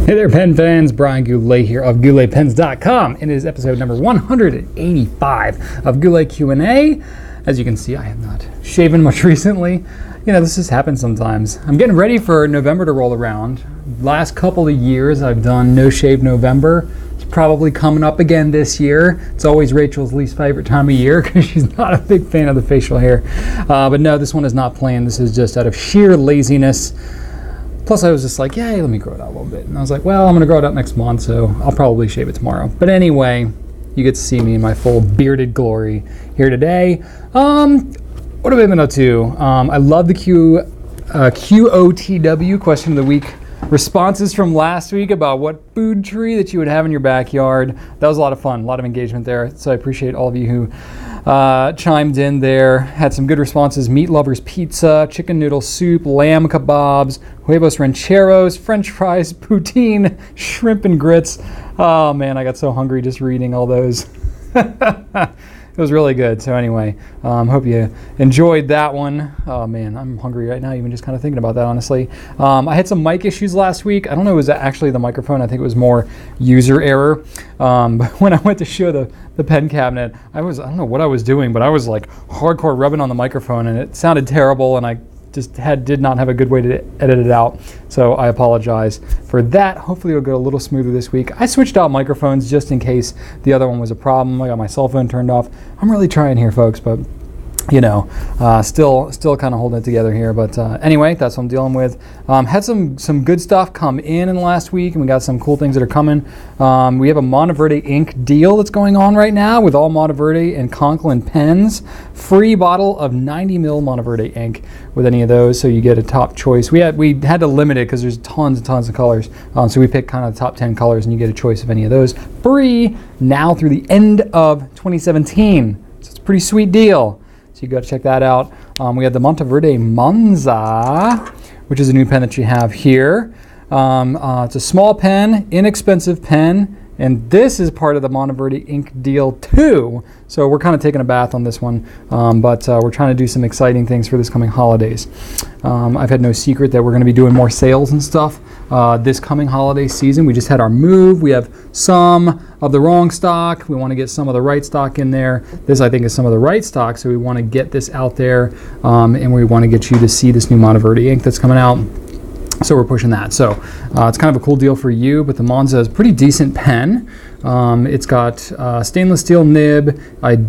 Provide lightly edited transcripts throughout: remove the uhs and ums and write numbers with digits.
Hey there, pen fans. Brian Goulet here of GouletPens.com. It is episode number 185 of Goulet Q&A. As you can see, I have not shaven much recently. You know, this just happens sometimes. I'm getting ready for November to roll around. Last couple of years, I've done No Shave November. It's probably coming up again this year. It's always Rachel's least favorite time of year because she's not a big fan of the facial hair. But no, this one is not planned. This is just out of sheer laziness. Plus, I was just like, yay, let me grow it out a little bit. And I was like, well, I'm going to grow it out next month, so I'll probably shave it tomorrow. But anyway, you get to see me in my full bearded glory here today. What have I been up to? I love the QOTW, question of the week, responses from last week about what food tree that you would have in your backyard. That was a lot of fun, a lot of engagement there. So I appreciate all of you who chimed in there. Had some good responses. Meat lovers pizza, chicken noodle soup, lamb kebabs, huevos rancheros, french fries, poutine, shrimp and grits. Oh man, I got so hungry just reading all those. It was really good. So anyway, hope you enjoyed that one. Oh man, I'm hungry right now, even just kind of thinking about that, honestly. I had some mic issues last week. I don't know, it was actually the microphone. I think it was more user error. But when I went to show the pen cabinet, I don't know what I was doing, but I was like hardcore rubbing on the microphone and it sounded terrible and I just did not have a good way to edit it out. So I apologize for that. Hopefully it'll go a little smoother this week. I switched out microphones just in case the other one was a problem. I got my cell phone turned off. I'm really trying here, folks, but you know, still kind of holding it together here. But anyway, that's what I'm dealing with. Had some good stuff come in last week, and we got some cool things that are coming. We have a Monteverde ink deal that's going on right now with all Monteverde and Conklin pens. Free bottle of 90 mil Monteverde ink with any of those, so you get a top choice. We had to limit it because there's tons and tons of colors. So we picked kind of the top 10 colors, and you get a choice of any of those. Free now through the end of 2017. So it's a pretty sweet deal. So you got to check that out. We have the Monteverde Monza, which is a new pen that you have here. It's a small pen, inexpensive pen, and this is part of the Monteverde ink deal too. So we're kind of taking a bath on this one, but we're trying to do some exciting things for this coming holidays. I've had no secret that we're going to be doing more sales and stuff this coming holiday season. We just had our move. We have some of the wrong stock. We want to get some of the right stock in there. This, I think, is some of the right stock, so we want to get this out there, and we want to get you to see this new Monteverde ink that's coming out. So we're pushing that. So it's kind of a cool deal for you, but the Monza is a pretty decent pen. It's got stainless steel nib. I haven't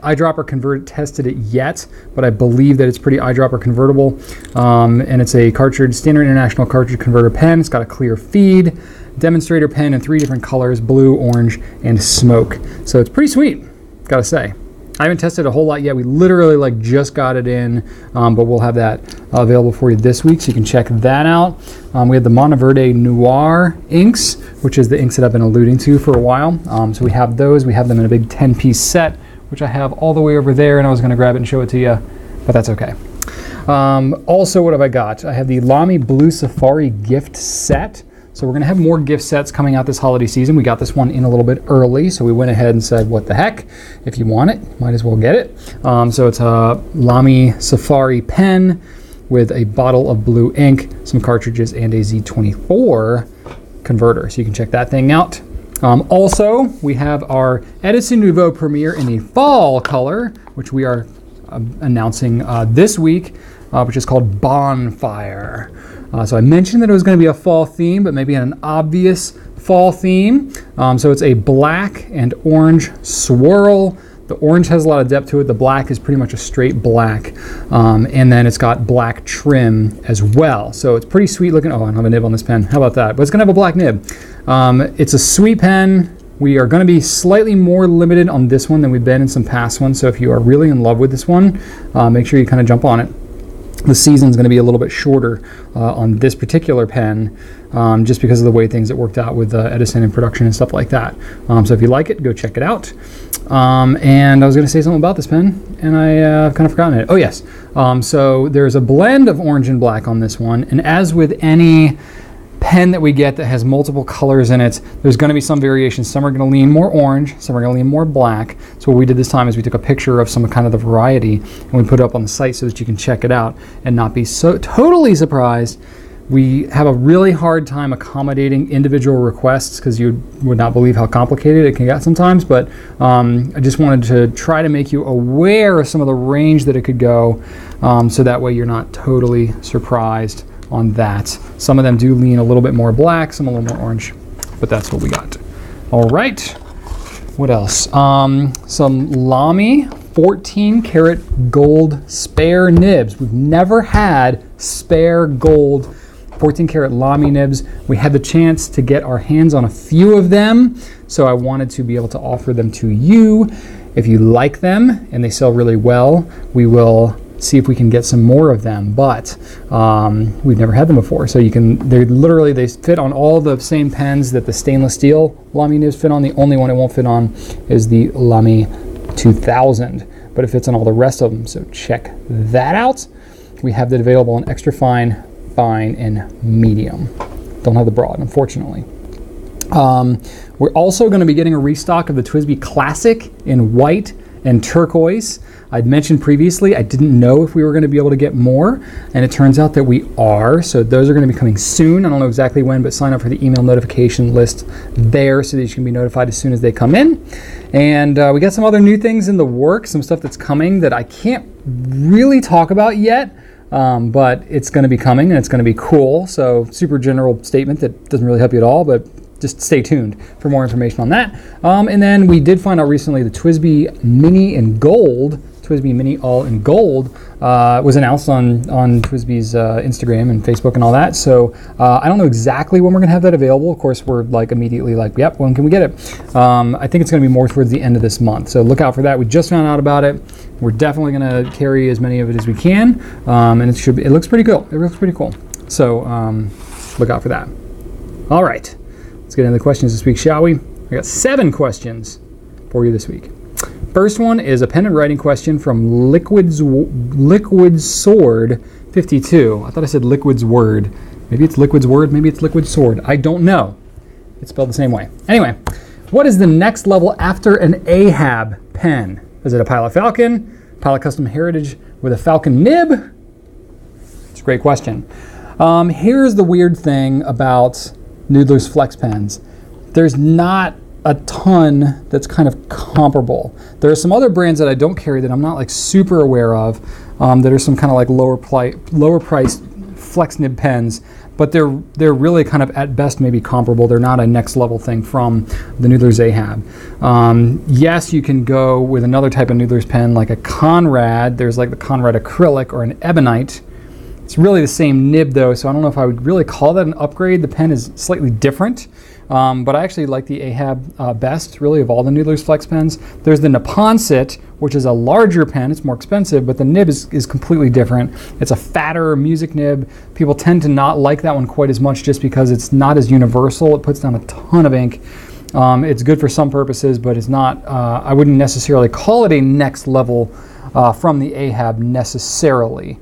eyedropper tested it yet, but I believe that it's pretty eyedropper convertible. And it's a cartridge, standard international cartridge converter pen. It's got a clear feed, demonstrator pen in three different colors, blue, orange, and smoke. So it's pretty sweet, gotta say. I haven't tested a whole lot yet. We literally just got it in, but we'll have that available for you this week, so you can check that out. We have the Monteverde Noir inks, which is the inks that I've been alluding to for a while. So we have those. We have them in a big 10-piece set, which I have all the way over there, and I was going to grab it and show it to you, but that's okay. Also, what have I got? I have the Lamy Blue Safari gift set. So we're going to have more gift sets coming out this holiday season. We got this one in a little bit early, so we went ahead and said, what the heck? If you want it, might as well get it. So it's a Lamy Safari pen with a bottle of blue ink, some cartridges, and a Z24 converter. So you can check that thing out. Also, we have our Edison Nouveau Premier in the fall color, which we are announcing this week, which is called Bonfire. So I mentioned that it was going to be a fall theme, but maybe an obvious fall theme. So it's a black and orange swirl. The orange has a lot of depth to it. The black is pretty much a straight black. And then it's got black trim as well. So it's pretty sweet looking. Oh, I don't have a nib on this pen. How about that? But it's going to have a black nib. It's a sweet pen. We are going to be slightly more limited on this one than we've been in some past ones. So if you are really in love with this one, make sure you kind of jump on it. The season's going to be a little bit shorter on this particular pen just because of the way things that worked out with Edison and production and stuff like that. So if you like it, go check it out. And I was going to say something about this pen, and I've kind of forgotten it. Oh, yes. So there's a blend of orange and black on this one, and as with any pen that we get that has multiple colors in it, there's going to be some variations. Some are going to lean more orange, some are going to lean more black. So what we did this time is we took a picture of some kind of the variety and we put it up on the site so that you can check it out and not be so totally surprised We have a really hard time accommodating individual requests because you would not believe how complicated it can get sometimes, but I just wanted to try to make you aware of some of the range that it could go, so that way you're not totally surprised on that. Some of them do lean a little bit more black, some a little more orange, but that's what we got. All right, what else? Some Lamy 14 karat gold spare nibs. We've never had spare gold 14 karat Lamy nibs. We had the chance to get our hands on a few of them, so I wanted to be able to offer them to you. If you like them and they sell really well, we will see if we can get some more of them, but we've never had them before. So you can, they fit on all the same pens that the stainless steel Lamy nibs fit on. The only one it won't fit on is the Lamy 2000, but it fits on all the rest of them, so check that out. We have that available in extra fine, fine, and medium. Don't have the broad, unfortunately. We're also going to be getting a restock of the TWSBI Classic in white and turquoise. I'd mentioned previously I didn't know if we were going to be able to get more, and it turns out that we are, so those are going to be coming soon. I don't know exactly when, but sign up for the email notification list there so that you can be notified as soon as they come in. And we got some other new things in the works, some stuff that's coming that I can't really talk about yet, but it's going to be coming and it's going to be cool. So super general statement that doesn't really help you at all, but just stay tuned for more information on that. And then we did find out recently the TWSBI Mini in gold, TWSBI Mini all in gold, was announced on TWSBI's Instagram and Facebook and all that. So I don't know exactly when we're going to have that available. Of course, we're like immediately like, yep, when can we get it? I think it's going to be more towards the end of this month. So look out for that. We just found out about it. We're definitely going to carry as many of it as we can. And it should be, it looks pretty cool. It looks pretty cool. So look out for that. All right. Let's get into the questions this week, shall we? I got 7 questions for you this week. First one is a pen and writing question from Liquid Sword 52. I thought I said Liquid's Word. Maybe it's Liquid's Word, maybe it's Liquid Sword. I don't know. It's spelled the same way. Anyway, what is the next level after an Ahab pen? Is it a Pilot Falcon? Pilot Custom Heritage with a Falcon nib? It's a great question. Here's the weird thing about Noodler's flex pens. There's not a ton that's kind of comparable. There are some other brands that I don't carry that I'm not like super aware of, that are some kind of like lower priced flex nib pens, but they're really kind of at best maybe comparable. They're not a next level thing from the Noodler's Ahab. Yes, you can go with another type of Noodler's pen like a Conrad. There's like the Conrad acrylic or an ebonite. It's really the same nib though, so I don't know if I would really call that an upgrade. The pen is slightly different, but I actually like the Ahab best, really, of all the Noodler's flex pens. There's the Nepenthe, which is a larger pen. It's more expensive, but the nib is completely different. It's a fatter music nib. People tend to not like that one quite as much just because it's not as universal. It puts down a ton of ink. It's good for some purposes, but it's not, I wouldn't necessarily call it a next level from the Ahab necessarily.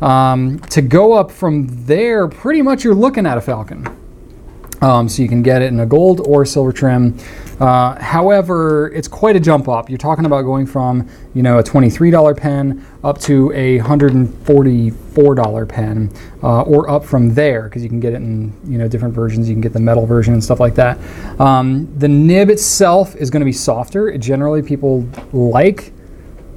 To go up from there, pretty much you're looking at a Falcon. So you can get it in a gold or silver trim. However, it's quite a jump up. You're talking about going from, you know, a $23 pen up to a $144 pen, or up from there, because you can get it in, you know, different versions. You can get the metal version and stuff like that. The nib itself is going to be softer. Generally, people like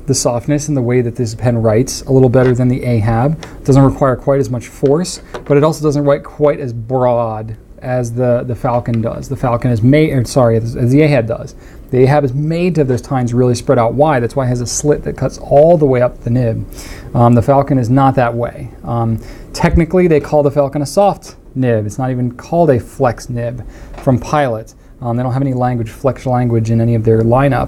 the softness and the way that this pen writes a little better than the Ahab. It doesn't require quite as much force, but it also doesn't write quite as broad as the Falcon does. The Falcon is made, as the Ahab does. The Ahab is made to have those tines really spread out wide. That's why it has a slit that cuts all the way up the nib. The Falcon is not that way. Technically, they call the Falcon a soft nib. It's not even called a flex nib from Pilot. They don't have any language, flex language, in any of their lineup.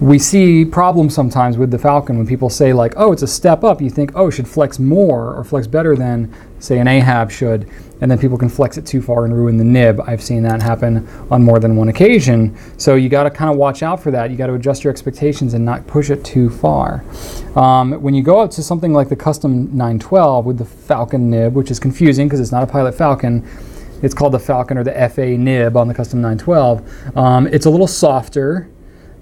We see problems sometimes with the Falcon when people say like, oh, it's a step up. You think, oh, it should flex more or flex better than, say, an Ahab should. And then people can flex it too far and ruin the nib. I've seen that happen on more than one occasion. So you got to kind of watch out for that. You got to adjust your expectations and not push it too far. When you go up to something like the Custom 912 with the Falcon nib, which is confusing because it's not a Pilot Falcon. It's called the Falcon or the FA nib on the Custom 912. It's a little softer.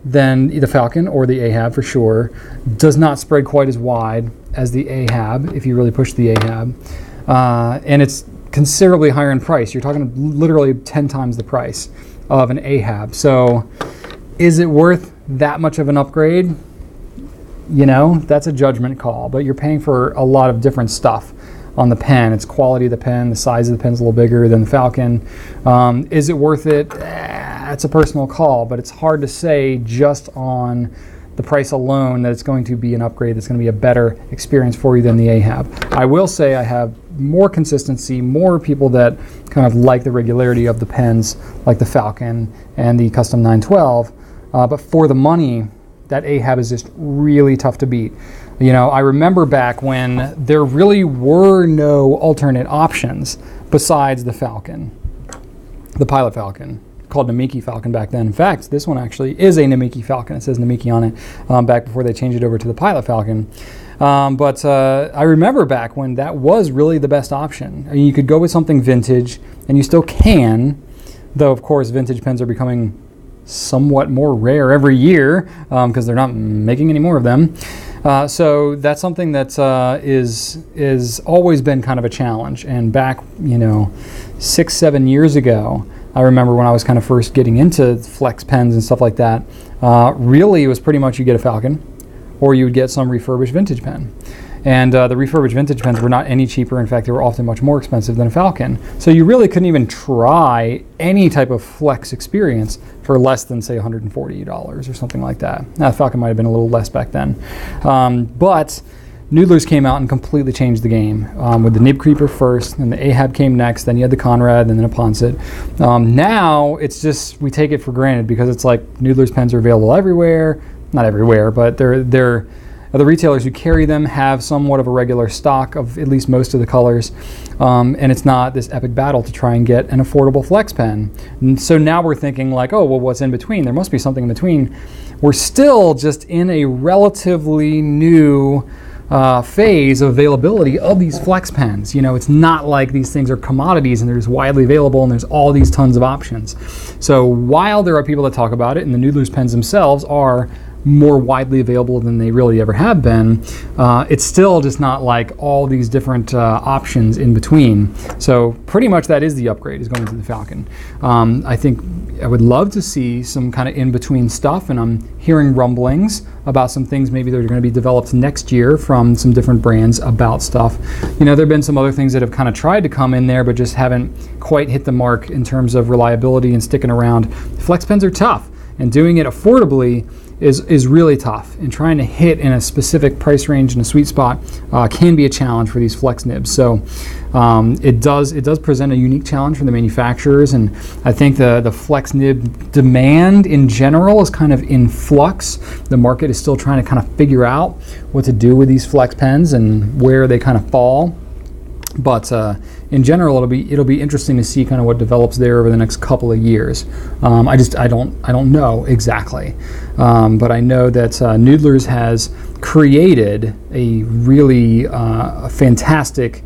then the Falcon or the Ahab for sure. Does not spread quite as wide as the Ahab if you really push the Ahab. And it's considerably higher in price. You're talking literally 10 times the price of an Ahab. So is it worth that much of an upgrade? You know, that's a judgment call, but you're paying for a lot of different stuff on the pen. It's quality of the pen, the size of the pen's a little bigger than the Falcon. Is it worth it? It's a personal call, but it's hard to say just on the price alone that it's going to be an upgrade that's going to be a better experience for you than the Ahab. I will say I have more consistency, more people that kind of like the regularity of the pens, like the Falcon and the Custom 912, but for the money, that Ahab is just really tough to beat. You know, I remember back when there really were no alternate options besides the Falcon, the Pilot Falcon, called Namiki Falcon back then. In fact, this one actually is a Namiki Falcon. It says Namiki on it back before they changed it over to the Pilot Falcon. But I remember back when that was really the best option. I mean, you could go with something vintage, and you still can, though, of course, vintage pens are becoming somewhat more rare every year because they're not making any more of them. So that's something that is always been kind of a challenge. And back, you know, 6-7 years ago, I remember when I was kind of first getting into flex pens and stuff like that, really it was pretty much you get a Falcon or you would get some refurbished vintage pen. And the refurbished vintage pens were not any cheaper. In fact, they were often much more expensive than a Falcon. So you really couldn't even try any type of flex experience for less than, say, $140 or something like that. Now, the Falcon might have been a little less back then. But Noodler's came out and completely changed the game with the Nib Creeper first, and the Ahab came next, then you had the Conrad, and then a Ponset. Now, it's just, we take it for granted because it's like Noodler's pens are available everywhere. Not everywhere, but they're the retailers who carry them have somewhat of a regular stock of at least most of the colors, and it's not this epic battle to try and get an affordable flex pen. And so now we're thinking like, oh, well, what's in between? There must be something in between. We're still just in a relatively new phase of availability of these flex pens. You know, it's not like these things are commodities and they're just widely available and there's all these tons of options. So while there are people that talk about it, and the Noodler's pens themselves are more widely available than they really ever have been, it's still just not like all these different options in between. So pretty much that is the upgrade, is going to the Falcon. I think I would love to see some kind of in-between stuff, and I'm hearing rumblings about some things maybe that are going to be developed next year from some different brands about stuff. You know, there have been some other things that have kind of tried to come in there but just haven't quite hit the mark in terms of reliability and sticking around. Flex pens are tough, and doing it affordably is really tough, and trying to hit in a specific price range and a sweet spot can be a challenge for these flex nibs. So it does present a unique challenge for the manufacturers, and I think the flex nib demand in general is kind of in flux. The market is still trying to kind of figure out what to do with these flex pens and where they kind of fall. But in general, it'll be interesting to see kind of what develops there over the next couple of years. I don't know exactly, but I know that Noodler's has created a really fantastic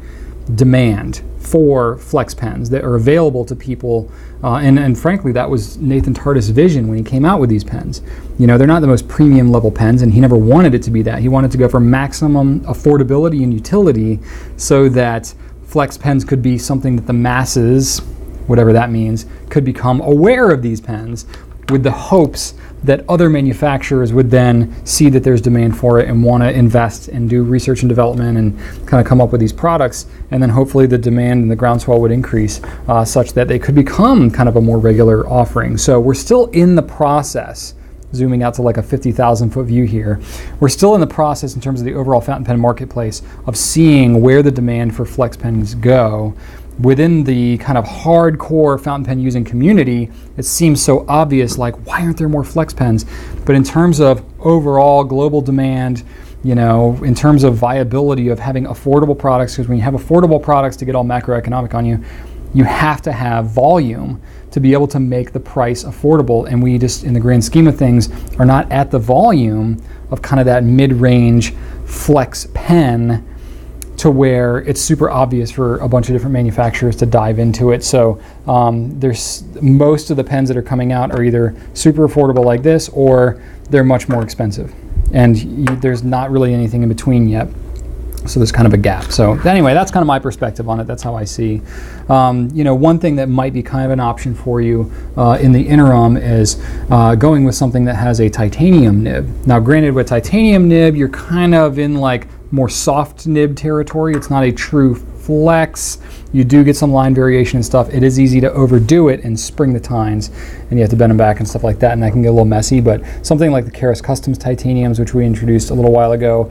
demand for flex pens that are available to people, and frankly, that was Nathan Tartt's vision when he came out with these pens. You know, they're not the most premium level pens, and he never wanted it to be that. He wanted to go for maximum affordability and utility, so that flex pens could be something that the masses, whatever that means, could become aware of these pens, with the hopes that other manufacturers would then see that there's demand for it and want to invest and do research and development and kind of come up with these products. And then hopefully the demand and the groundswell would increase such that they could become kind of a more regular offering. So we're still in the process, zooming out to like a 50,000 foot view here, we're still in the process in terms of the overall fountain pen marketplace of seeing where the demand for flex pens go. Within the kind of hardcore fountain pen using community, it seems so obvious, like, why aren't there more flex pens? But in terms of overall global demand, you know, in terms of viability of having affordable products, because when you have affordable products, to get all macroeconomic on you, you have to have volume to be able to make the price affordable. And we just, in the grand scheme of things, are not at the volume of kind of that mid-range flex pen to where it's super obvious for a bunch of different manufacturers to dive into it. So there's most of the pens that are coming out are either super affordable like this, or they're much more expensive. And there's not really anything in between yet. So there's kind of a gap. So anyway, that's kind of my perspective on it. That's how I see. You know, one thing that might be kind of an option for you in the interim is going with something that has a titanium nib. Now, granted, with titanium nib, you're kind of in like more soft nib territory. It's not a true flex. You do get some line variation and stuff. It is easy to overdo it and spring the tines, and you have to bend them back and stuff like that, and that can get a little messy. But something like the Karas Customs Titaniums, which we introduced a little while ago,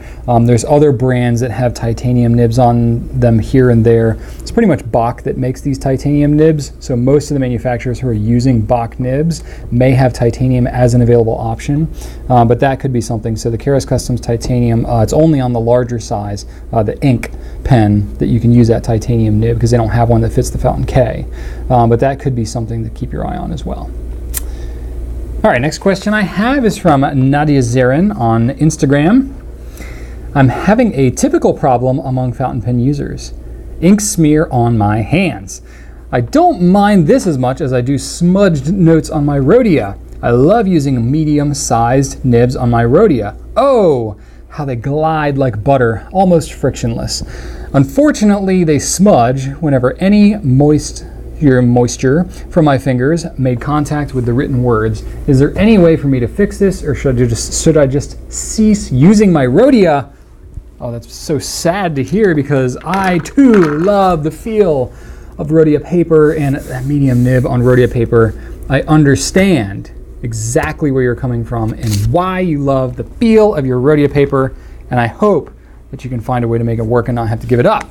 there's other brands that have titanium nibs on them here and there. It's pretty much Bock that makes these titanium nibs, so most of the manufacturers who are using Bock nibs may have titanium as an available option, but that could be something. So the Karas Customs Titanium, it's only on the larger size, the ink pen, that you can use that titanium nib, because they don't have one that fits the Fountain K, but that could be something to keep your eye on as well. All right, next question I have is from Nadia Zarin on Instagram. I'm having a typical problem among fountain pen users: ink smear on my hands. I don't mind this as much as I do smudged notes on my Rhodia. I love using medium-sized nibs on my Rhodia. Oh, how they glide like butter, almost frictionless. Unfortunately, they smudge whenever any moisture from my fingers made contact with the written words. Is there any way for me to fix this, or should I just cease using my Rhodia? Oh, that's so sad to hear, because I too love the feel of Rhodia paper and that medium nib on Rhodia paper. I understand exactly where you're coming from and why you love the feel of your Rhodia paper, and I hope that you can find a way to make it work and not have to give it up.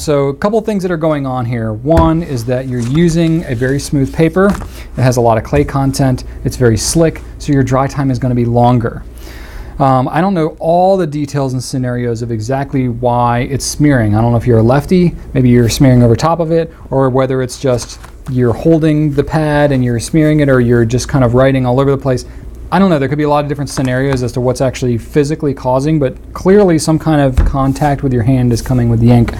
So a couple things that are going on here. One is that you're using a very smooth paper that has a lot of clay content. It's very slick, so your dry time is going to be longer. I don't know all the details and scenarios of exactly why it's smearing. I don't know if you're a lefty, maybe you're smearing over top of it, or whether it's just you're holding the pad and you're smearing it, or you're just kind of writing all over the place. I don't know, there could be a lot of different scenarios as to what's actually physically causing, but clearly some kind of contact with your hand is coming with the ink.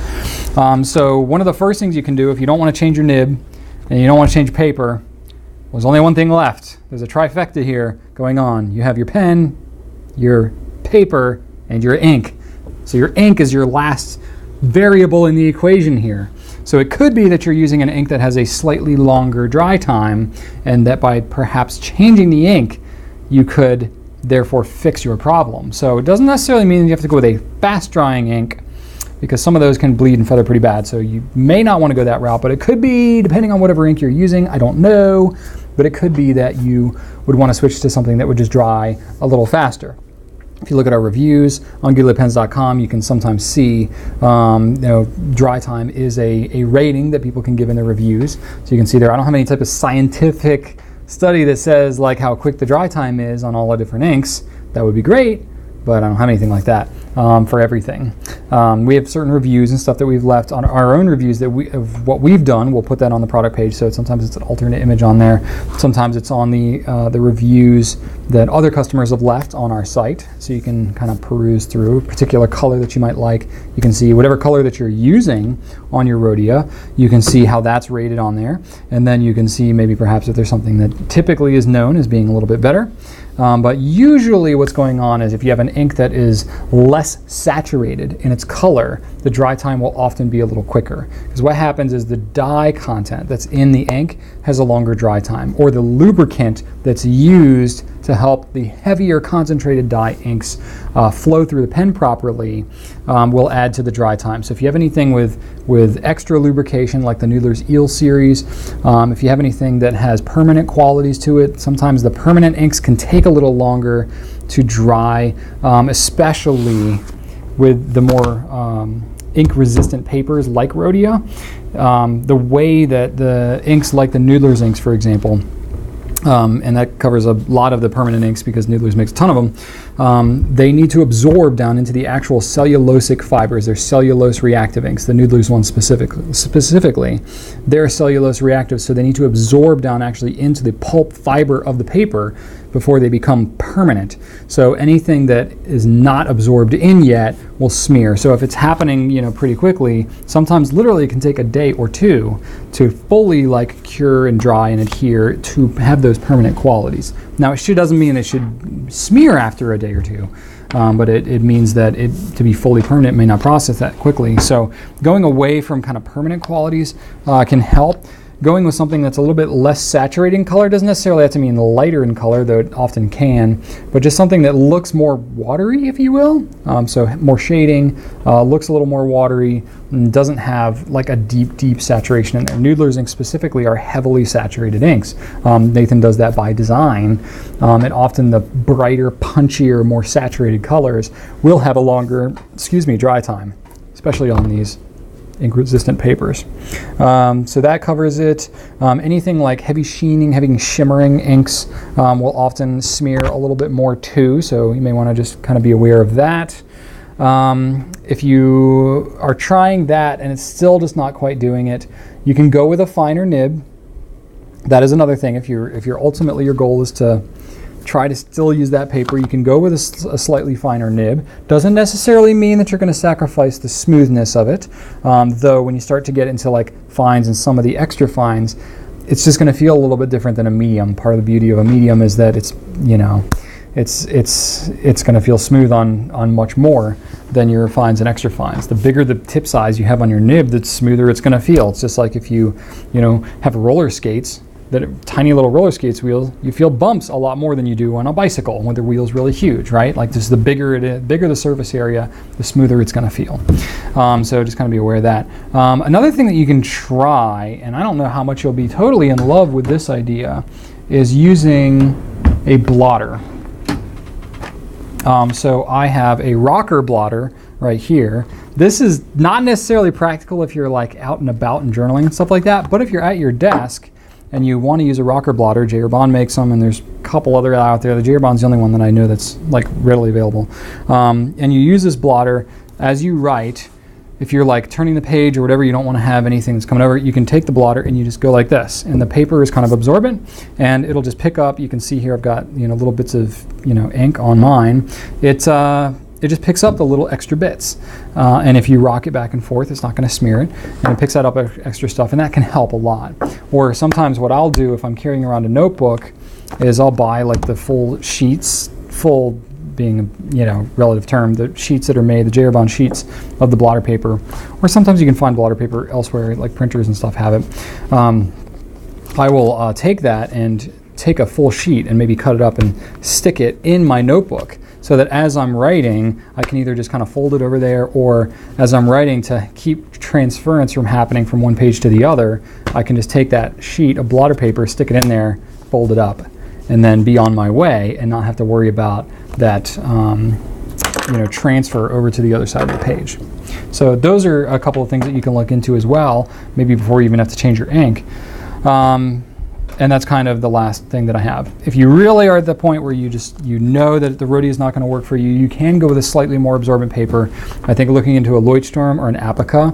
So one of the first things you can do, if you don't want to change your nib and you don't want to change paper, well, there's only one thing left. There's a trifecta here going on. You have your pen, your paper, and your ink. So your ink is your last variable in the equation here. So it could be that you're using an ink that has a slightly longer dry time, and that by perhaps changing the ink, you could therefore fix your problem. So it doesn't necessarily mean you have to go with a fast drying ink, because some of those can bleed and feather pretty bad. So you may not want to go that route, but it could be, depending on whatever ink you're using, I don't know, but it could be that you would want to switch to something that would just dry a little faster. If you look at our reviews on GouletPens.com, you can sometimes see you know, dry time is a rating that people can give in their reviews. So you can see there, I don't have any type of scientific study that says like how quick the dry time is on all the different inks. That would be great, but I don't have anything like that for everything. We have certain reviews and stuff that we've left on our own reviews that of what we've done. We'll put that on the product page, so sometimes it's an alternate image on there. Sometimes it's on the reviews that other customers have left on our site, so you can kind of peruse through a particular color that you might like. You can see whatever color that you're using on your Rhodia. You can see how that's rated on there, and then you can see maybe perhaps if there's something that typically is known as being a little bit better. But usually what's going on is if you have an ink that is less saturated in its color, the dry time will often be a little quicker. Because what happens is the dye content that's in the ink has a longer dry time, or the lubricant that's used to help the heavier concentrated dye inks flow through the pen properly will add to the dry time. So if you have anything with extra lubrication, like the Noodler's Eel series, if you have anything that has permanent qualities to it, sometimes the permanent inks can take a little longer to dry, especially with the more ink-resistant papers like Rhodia. The way that the inks, like the Noodler's inks, for example, and that covers a lot of the permanent inks because Noodler's makes a ton of them, They need to absorb down into the actual cellulosic fibers. They're cellulose reactivants, the Noodler's one specifically. They're cellulose reactives, so they need to absorb down actually into the pulp fiber of the paper before they become permanent. So anything that is not absorbed in yet will smear. So if it's happening, you know, pretty quickly, sometimes literally it can take a day or two to fully like cure and dry and adhere to have those permanent qualities. Now it doesn't mean it should smear after a day or two, but it means that it, to be fully permanent, may not process that quickly. So going away from kind of permanent qualities can help. Going with something that's a little bit less saturated in color doesn't necessarily have to mean lighter in color, though it often can, but just something that looks more watery, if you will. So more shading, looks a little more watery, and doesn't have like a deep, deep saturation in there. Noodler's inks specifically are heavily saturated inks. Nathan does that by design, and often the brighter, punchier, more saturated colors will have a longer, dry time, especially on these ink-resistant papers. So that covers it. Anything like heavy sheening, heavy shimmering inks will often smear a little bit more too, so you may want to just kind of be aware of that. If you are trying that and it's still just not quite doing it, you can go with a finer nib. That is another thing. If you're ultimately your goal is to try to still use that paper, you can go with a slightly finer nib. Doesn't necessarily mean that you're going to sacrifice the smoothness of it, though when you start to get into like fines and some of the extra fines, it's just going to feel a little bit different than a medium. Part of the beauty of a medium is that it's, you know, it's going to feel smooth on much more than your fines and extra fines. The bigger the tip size you have on your nib, the smoother it's going to feel. It's just like if you have roller skates, that tiny little roller skates wheels, you feel bumps a lot more than you do on a bicycle when the wheel's really huge, right? Like this, the bigger the surface area, the smoother it's going to feel. So just kind of be aware of that. Another thing that you can try, and I don't know how much you'll be totally in love with this idea, is using a blotter. So I have a rocker blotter right here. This is not necessarily practical if you're like out and about and journaling and stuff like that, but if you're at your desk and you want to use a rocker blotter, J.R. Bond makes them, and there's a couple other out there. The J.R. Bond's the only one that I know that's like readily available. And you use this blotter as you write. If you're like turning the page or whatever, you don't want to have anything that's coming over, you can take the blotter and you just go like this. And the paper is kind of absorbent and it'll just pick up. You can see here I've got, you know, little bits of, you know, ink on mine. It just picks up the little extra bits. And if you rock it back and forth, it's not going to smear it. And it picks that up extra stuff, and that can help a lot. Or sometimes what I'll do if I'm carrying around a notebook is I'll buy like the full sheets, full being, you know, relative term, the sheets that are made, the J.R. Bond sheets of the blotter paper. Or sometimes you can find blotter paper elsewhere, like printers and stuff have it. I will take that and take a full sheet and maybe cut it up and stick it in my notebook, so that as I'm writing, I can either just kind of fold it over there, or as I'm writing, to keep transference from happening from one page to the other, I can just take that sheet of blotter paper, stick it in there, fold it up, and then be on my way and not have to worry about that transfer over to the other side of the page. So those are a couple of things that you can look into as well, maybe before you even have to change your ink. And that's kind of the last thing that I have. If you really are at the point where you know that the Rhodia is not going to work for you, you can go with a slightly more absorbent paper. I think looking into a Leuchtturm or an Apica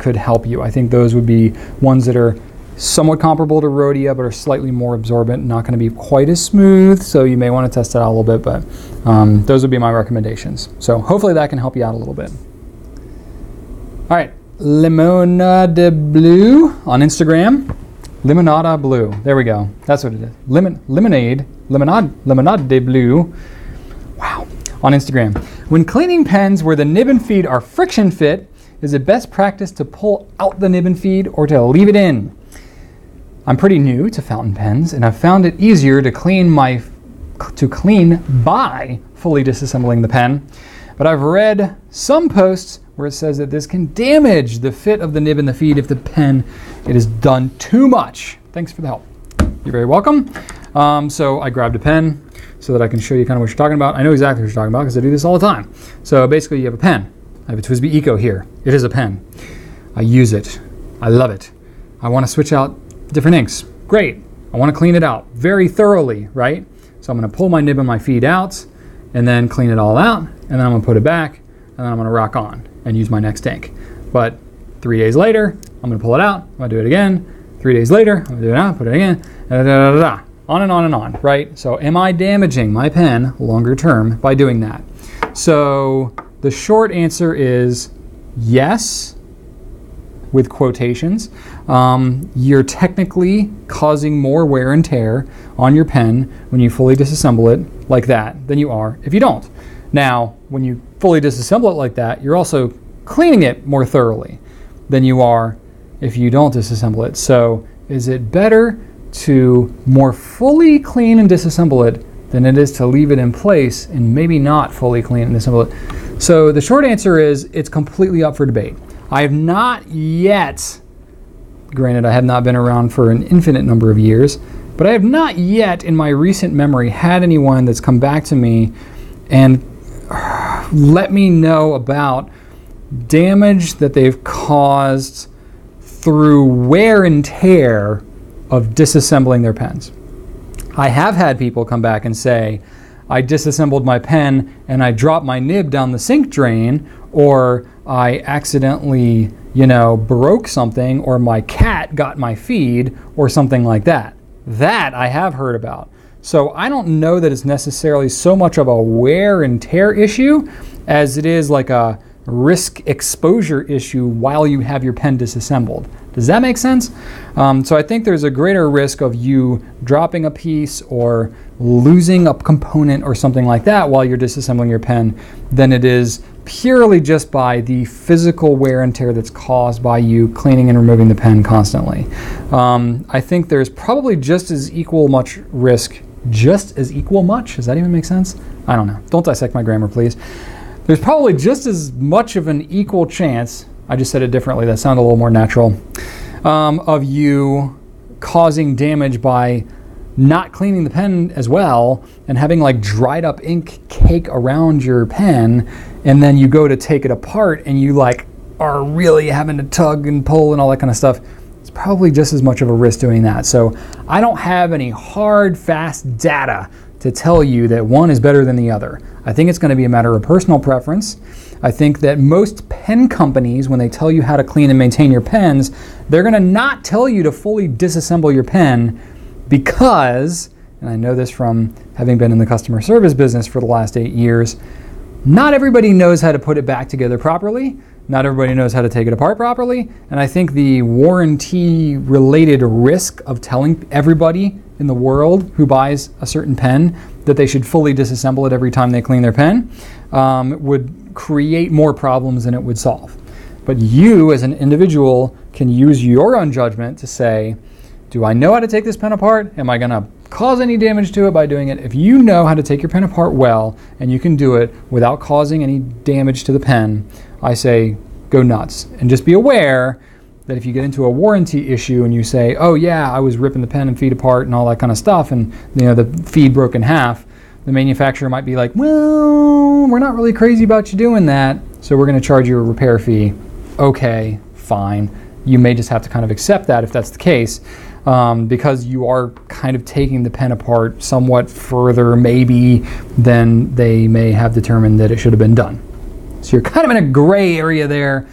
could help you. I think those would be ones that are somewhat comparable to Rhodia, but are slightly more absorbent, not going to be quite as smooth, so you may want to test it out a little bit, but those would be my recommendations. So hopefully that can help you out a little bit. All right, Limonade Blue on Instagram. Limonada Blue. There we go. That's what it is. Limonade Blue. Wow. On Instagram. When cleaning pens where the nib and feed are friction fit, is it best practice to pull out the nib and feed or to leave it in? I'm pretty new to fountain pens, and I've found it easier to clean by fully disassembling the pen. But I've read some posts where it says that this can damage the fit of the nib and the feed if the pen is done too much. Thanks for the help. You're very welcome. So I grabbed a pen so that I can show you kind of what you're talking about. I know exactly what you're talking about because I do this all the time. So basically you have a pen. I have a TWSBI Eco here. It is a pen. I use it. I love it. I want to switch out different inks. Great. I want to clean it out very thoroughly, right? So I'm going to pull my nib and my feed out. and then clean it all out, and then I'm gonna put it back, and then I'm gonna rock on and use my next tank. But 3 days later, I'm gonna pull it out, I'm gonna do it again. 3 days later, I'm gonna do it out, put it again, da, da, da, da, da. On and on and on, right? So am I damaging my pen longer term by doing that? So the short answer is yes, with quotations. You're technically causing more wear and tear on your pen when you fully disassemble it like that than you are if you don't. Now, when you fully disassemble it like that, you're also cleaning it more thoroughly than you are if you don't disassemble it. So is it better to more fully clean and disassemble it than it is to leave it in place and maybe not fully clean and disassemble it? So the short answer is it's completely up for debate. I have not yet, granted I have not been around for an infinite number of years, but I have not yet in my recent memory had anyone that's come back to me and let me know about damage that they've caused through wear and tear of disassembling their pens. I have had people come back and say, I disassembled my pen and I dropped my nib down the sink drain, or I accidentally, broke something, or my cat got my feed, or something like that. That I have heard about. So I don't know that it's necessarily so much of a wear and tear issue as it is like a risk exposure issue while you have your pen disassembled. Does that make sense? So I think there's a greater risk of you dropping a piece or losing a component or something like that while you're disassembling your pen than it is purely just by the physical wear and tear that's caused by you cleaning and removing the pen constantly. I think there's probably just as equal much risk. Does that even make sense? I don't know. Don't dissect my grammar, please. There's probably just as much of an equal chance, I just said it differently, that sounded a little more natural, of you causing damage by not cleaning the pen as well and having like dried up ink cake around your pen, and then you go to take it apart and you like are really having to tug and pull and all that kind of stuff. It's probably just as much of a risk doing that. So I don't have any hard, fast data to tell you that one is better than the other. I think it's going to be a matter of personal preference. I think that most pen companies, when they tell you how to clean and maintain your pens, they're going to not tell you to fully disassemble your pen because, and I know this from having been in the customer service business for the last 8 years, not everybody knows how to put it back together properly. Not everybody knows how to take it apart properly. And I think the warranty-related risk of telling everybody in the world who buys a certain pen that they should fully disassemble it every time they clean their pen would create more problems than it would solve. But you as an individual can use your own judgment to say, do I know how to take this pen apart? Am I gonna cause any damage to it by doing it? If you know how to take your pen apart well and you can do it without causing any damage to the pen, I say go nuts. And just be aware that if you get into a warranty issue and you say, oh yeah, I was ripping the pen and feed apart and all that kind of stuff, and the feed broke in half, the manufacturer might be like, well, we're not really crazy about you doing that, so we're gonna charge you a repair fee. Okay, fine. You may just have to kind of accept that if that's the case, because you are kind of taking the pen apart somewhat further maybe than they may have determined that it should have been done. So you're kind of in a gray area there.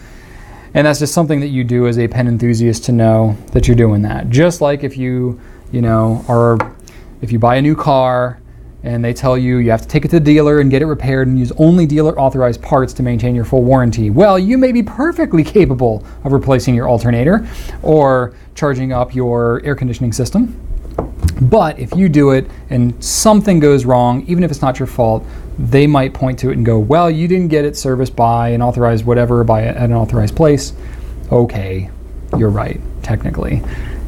And that's just something that you do as a pen enthusiast to know that you're doing that. Just like if you buy a new car and they tell you you have to take it to the dealer and get it repaired and use only dealer authorized parts to maintain your full warranty. Well, you may be perfectly capable of replacing your alternator or charging up your air conditioning system. But if you do it and something goes wrong, even if it's not your fault, they might point to it and go, well, you didn't get it serviced by an authorized whatever, at an authorized place. Okay, you're right, technically.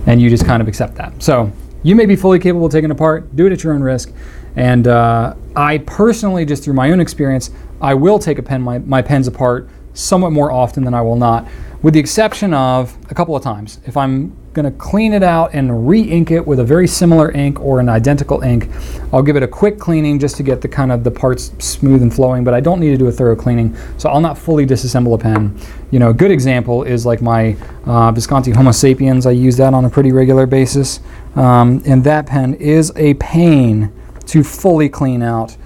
And you just kind of accept that. So you may be fully capable of taking it apart, do it at your own risk. And I personally, just through my own experience, I will take a pen, my pens apart somewhat more often than I will not, with the exception of a couple of times. If I'm gonna clean it out and re-ink it with a very similar ink or an identical ink, I'll give it a quick cleaning just to get the kind of the parts smooth and flowing, but I don't need to do a thorough cleaning, so I'll not fully disassemble a pen. A good example is like my Visconti Homo Sapiens. I use that on a pretty regular basis, and that pen is a pain to fully clean out.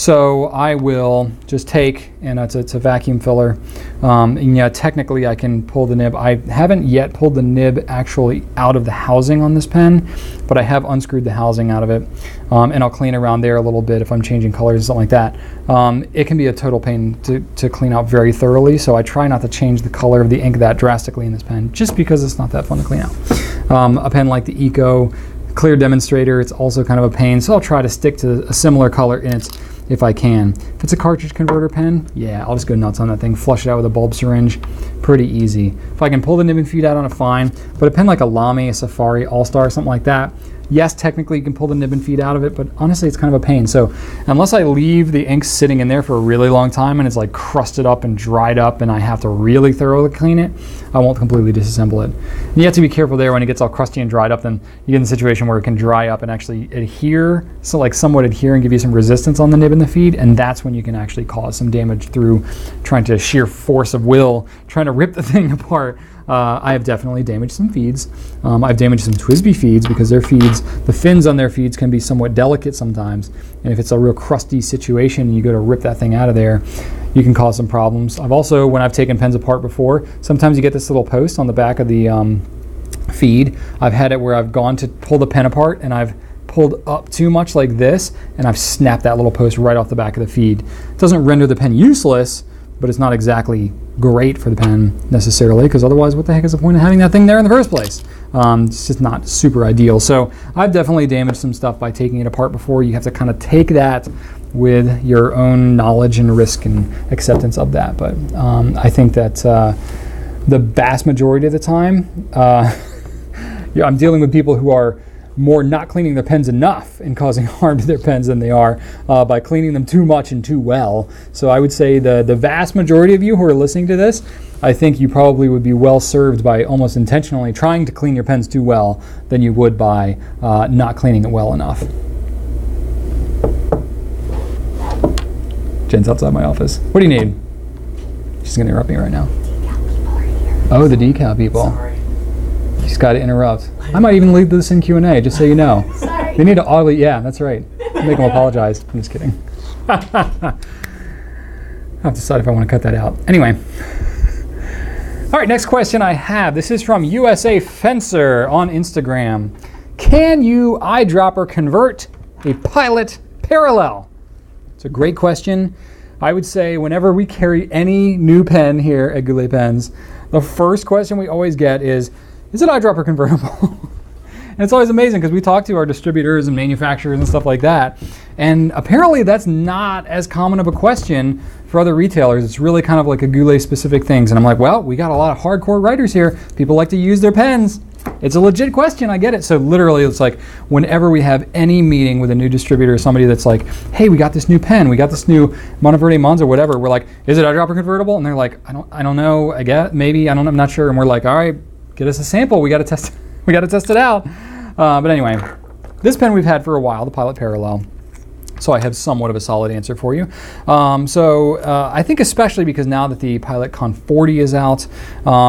So I will just take, and it's a vacuum filler, and yeah, technically I can pull the nib. I haven't yet pulled the nib actually out of the housing on this pen, but I have unscrewed the housing out of it, and I'll clean around there a little bit if I'm changing colors and something like that. It can be a total pain to clean out very thoroughly, so I try not to change the color of the ink that drastically in this pen, just because it's not that fun to clean out. A pen like the Eco Clear Demonstrator, it's also kind of a pain, so I'll try to stick to a similar color in its if I can. If it's a cartridge converter pen, yeah, I'll just go nuts on that thing, flush it out with a bulb syringe, pretty easy. If I can pull the nib and feed out on it, fine, but a pen like a Lamy, a Safari, All-Star, something like that, yes, technically you can pull the nib and feed out of it, but honestly, it's kind of a pain. So unless I leave the ink sitting in there for a really long time and it's like crusted up and dried up and I have to really thoroughly clean it, I won't completely disassemble it. And you have to be careful there when it gets all crusty and dried up, then you get in a situation where it can dry up and actually adhere, so like somewhat adhere and give you some resistance on the nib and the feed, and that's when you can actually cause some damage through trying to sheer force of will, trying to rip the thing apart. I have definitely damaged some feeds. I've damaged some TWSBI feeds because their feeds, the fins on their feeds can be somewhat delicate sometimes. And if it's a real crusty situation and you go to rip that thing out of there, you can cause some problems. I've also, when I've taken pens apart before, sometimes you get this little post on the back of the feed. I've had it where I've gone to pull the pen apart and I've pulled up too much like this, and I've snapped that little post right off the back of the feed. It doesn't render the pen useless, but it's not exactly great for the pen necessarily, because otherwise what the heck is the point of having that thing there in the first place? It's just not super ideal. So I've definitely damaged some stuff by taking it apart before. You have to kind of take that with your own knowledge and risk and acceptance of that. But I think that the vast majority of the time, I'm dealing with people who are more not cleaning their pens enough and causing harm to their pens than they are by cleaning them too much and too well. So I would say the vast majority of you who are listening to this, I think you probably would be well served by almost intentionally trying to clean your pens too well than you would by not cleaning it well enough. Jen's outside my office. What do you need? She's gonna interrupt me right now. Decal people are here. Oh, the decal people. Sorry. She's got to interrupt. I might even leave this in Q&A, just so you know. Sorry. They need to oddly, yeah, that's right. Make them apologize. I'm just kidding. I'll decide if I want to cut that out. Anyway. All right, next question I have. This is from USA Fencer on Instagram. Can you eyedropper convert a Pilot Parallel? It's a great question. I would say whenever we carry any new pen here at Goulet Pens, the first question we always get is it eyedropper convertible? And it's always amazing because we talk to our distributors and manufacturers and stuff like that, and apparently that's not as common of a question for other retailers. It's really kind of like a Goulet specific things, and I'm like, well, we got a lot of hardcore writers here. People like to use their pens. It's a legit question, I get it. So literally it's like whenever we have any meeting with a new distributor or somebody that's like, hey, we got this new pen, we got this new Monteverde Monza, whatever, we're like, is it eyedropper convertible? And they're like, I don't know, I guess, maybe, I don't, I'm not sure. And we're like, all right, get us a sample. We got to test it out. But anyway, this pen we've had for a while, the Pilot Parallel. So I have somewhat of a solid answer for you. I think especially because now that the Pilot Conforti is out,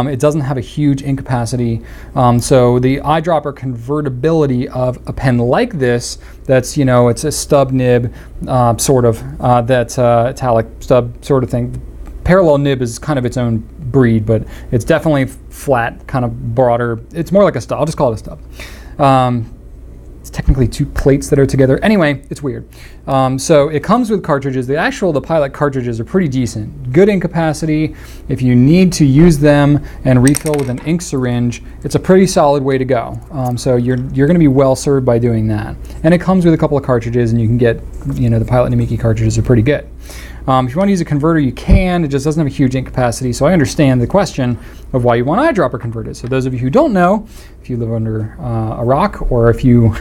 it doesn't have a huge ink capacity. So the eyedropper convertibility of a pen like this, that's, you know, it's a stub nib, sort of, that's italic stub sort of thing. Parallel nib is kind of its own breed, but it's definitely flat, kind of broader. It's more like a stub. I'll just call it a stub. It's technically two plates that are together. Anyway, it's weird. So it comes with cartridges. The Pilot cartridges are pretty decent. Good ink capacity. If you need to use them and refill with an ink syringe, it's a pretty solid way to go. So you're going to be well served by doing that. And it comes with a couple of cartridges, and you can get, you know, the Pilot Namiki cartridges are pretty good. If you want to use a converter, you can. It just doesn't have a huge ink capacity. So I understand the question of why you want eyedropper converted. So those of you who don't know, if you live under a rock, or if you,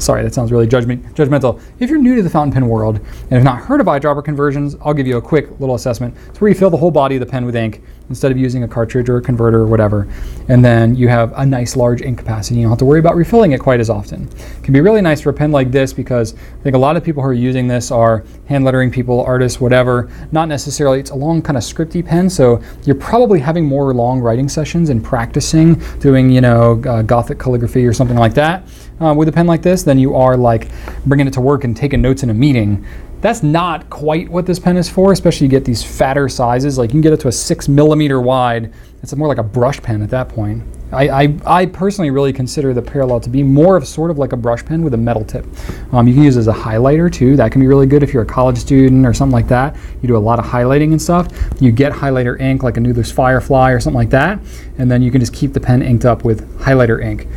sorry, that sounds really judgmental. If you're new to the fountain pen world and have not heard of eyedropper conversions, I'll give you a quick little assessment. It's where you fill the whole body of the pen with ink instead of using a cartridge or a converter or whatever. And then you have a nice large ink capacity. You don't have to worry about refilling it quite as often. It can be really nice for a pen like this because I think a lot of people who are using this are hand lettering people, artists, whatever. Not necessarily, it's a long kind of scripty pen, so you're probably having more long writing sessions and practicing doing, you know, Gothic calligraphy or something like that with a pen like this than you are like bringing it to work and taking notes in a meeting. That's not quite what this pen is for, especially you get these fatter sizes. Like you can get up to a 6mm wide. It's more like a brush pen at that point. I personally really consider the Parallel to be more of sort of like a brush pen with a metal tip. You can use it as a highlighter too. That can be really good if you're a college student or something like that. You do a lot of highlighting and stuff. You get highlighter ink like a Noodler's Firefly or something like that, and then you can just keep the pen inked up with highlighter ink.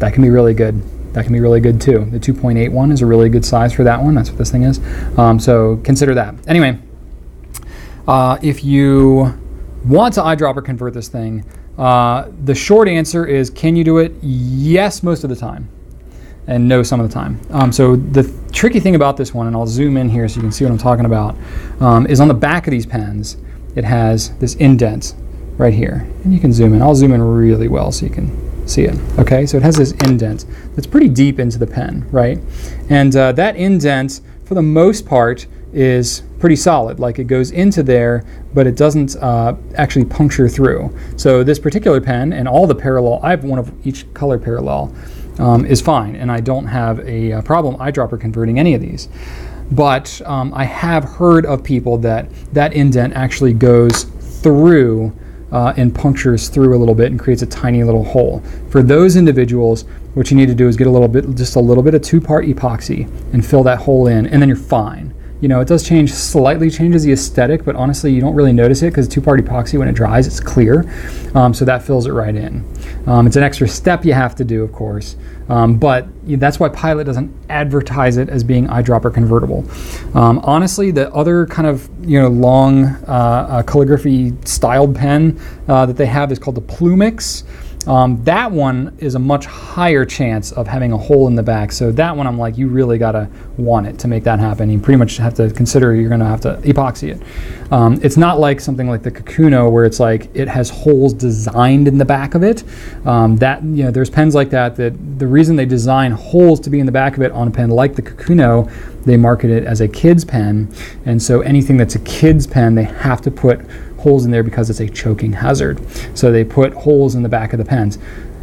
That can be really good. That can be really good too. The 2.81 is a really good size for that one. That's what this thing is. So consider that. Anyway, if you want to eyedropper convert this thing, the short answer is, can you do it? Yes, most of the time, and no, some of the time. So the tricky thing about this one, and I'll zoom in here so you can see what I'm talking about, is on the back of these pens, it has this indent right here. And you can zoom in. I'll zoom in really well so you can see it. Okay, so it has this indent that's pretty deep into the pen, right? And that indent, for the most part, is pretty solid. Like it goes into there, but it doesn't actually puncture through. So this particular pen and all the Parallel, I have one of each color Parallel, is fine, and I don't have a problem eyedropper converting any of these. But I have heard of people that indent actually goes through and punctures through a little bit and creates a tiny little hole. For those individuals, what you need to do is get just a little bit of two-part epoxy and fill that hole in, and then you're fine. You know, it does slightly changes the aesthetic, but honestly, you don't really notice it because two-part epoxy, when it dries, it's clear. So that fills it right in. It's an extra step you have to do, of course. But that's why Pilot doesn't advertise it as being eyedropper convertible. Honestly, the other kind of, long calligraphy styled pen that they have is called the Plumix. That one is a much higher chance of having a hole in the back. So that one, I'm like, you really gotta want it to make that happen. You pretty much have to consider you're gonna have to epoxy it. It's not like something like the Kakuno where it's like it has holes designed in the back of it. There's pens like that the reason they design holes to be in the back of it on a pen like the Kakuno, they market it as a kid's pen, and so anything that's a kid's pen, they have to put holes in there because it's a choking hazard. So they put holes in the back of the pens.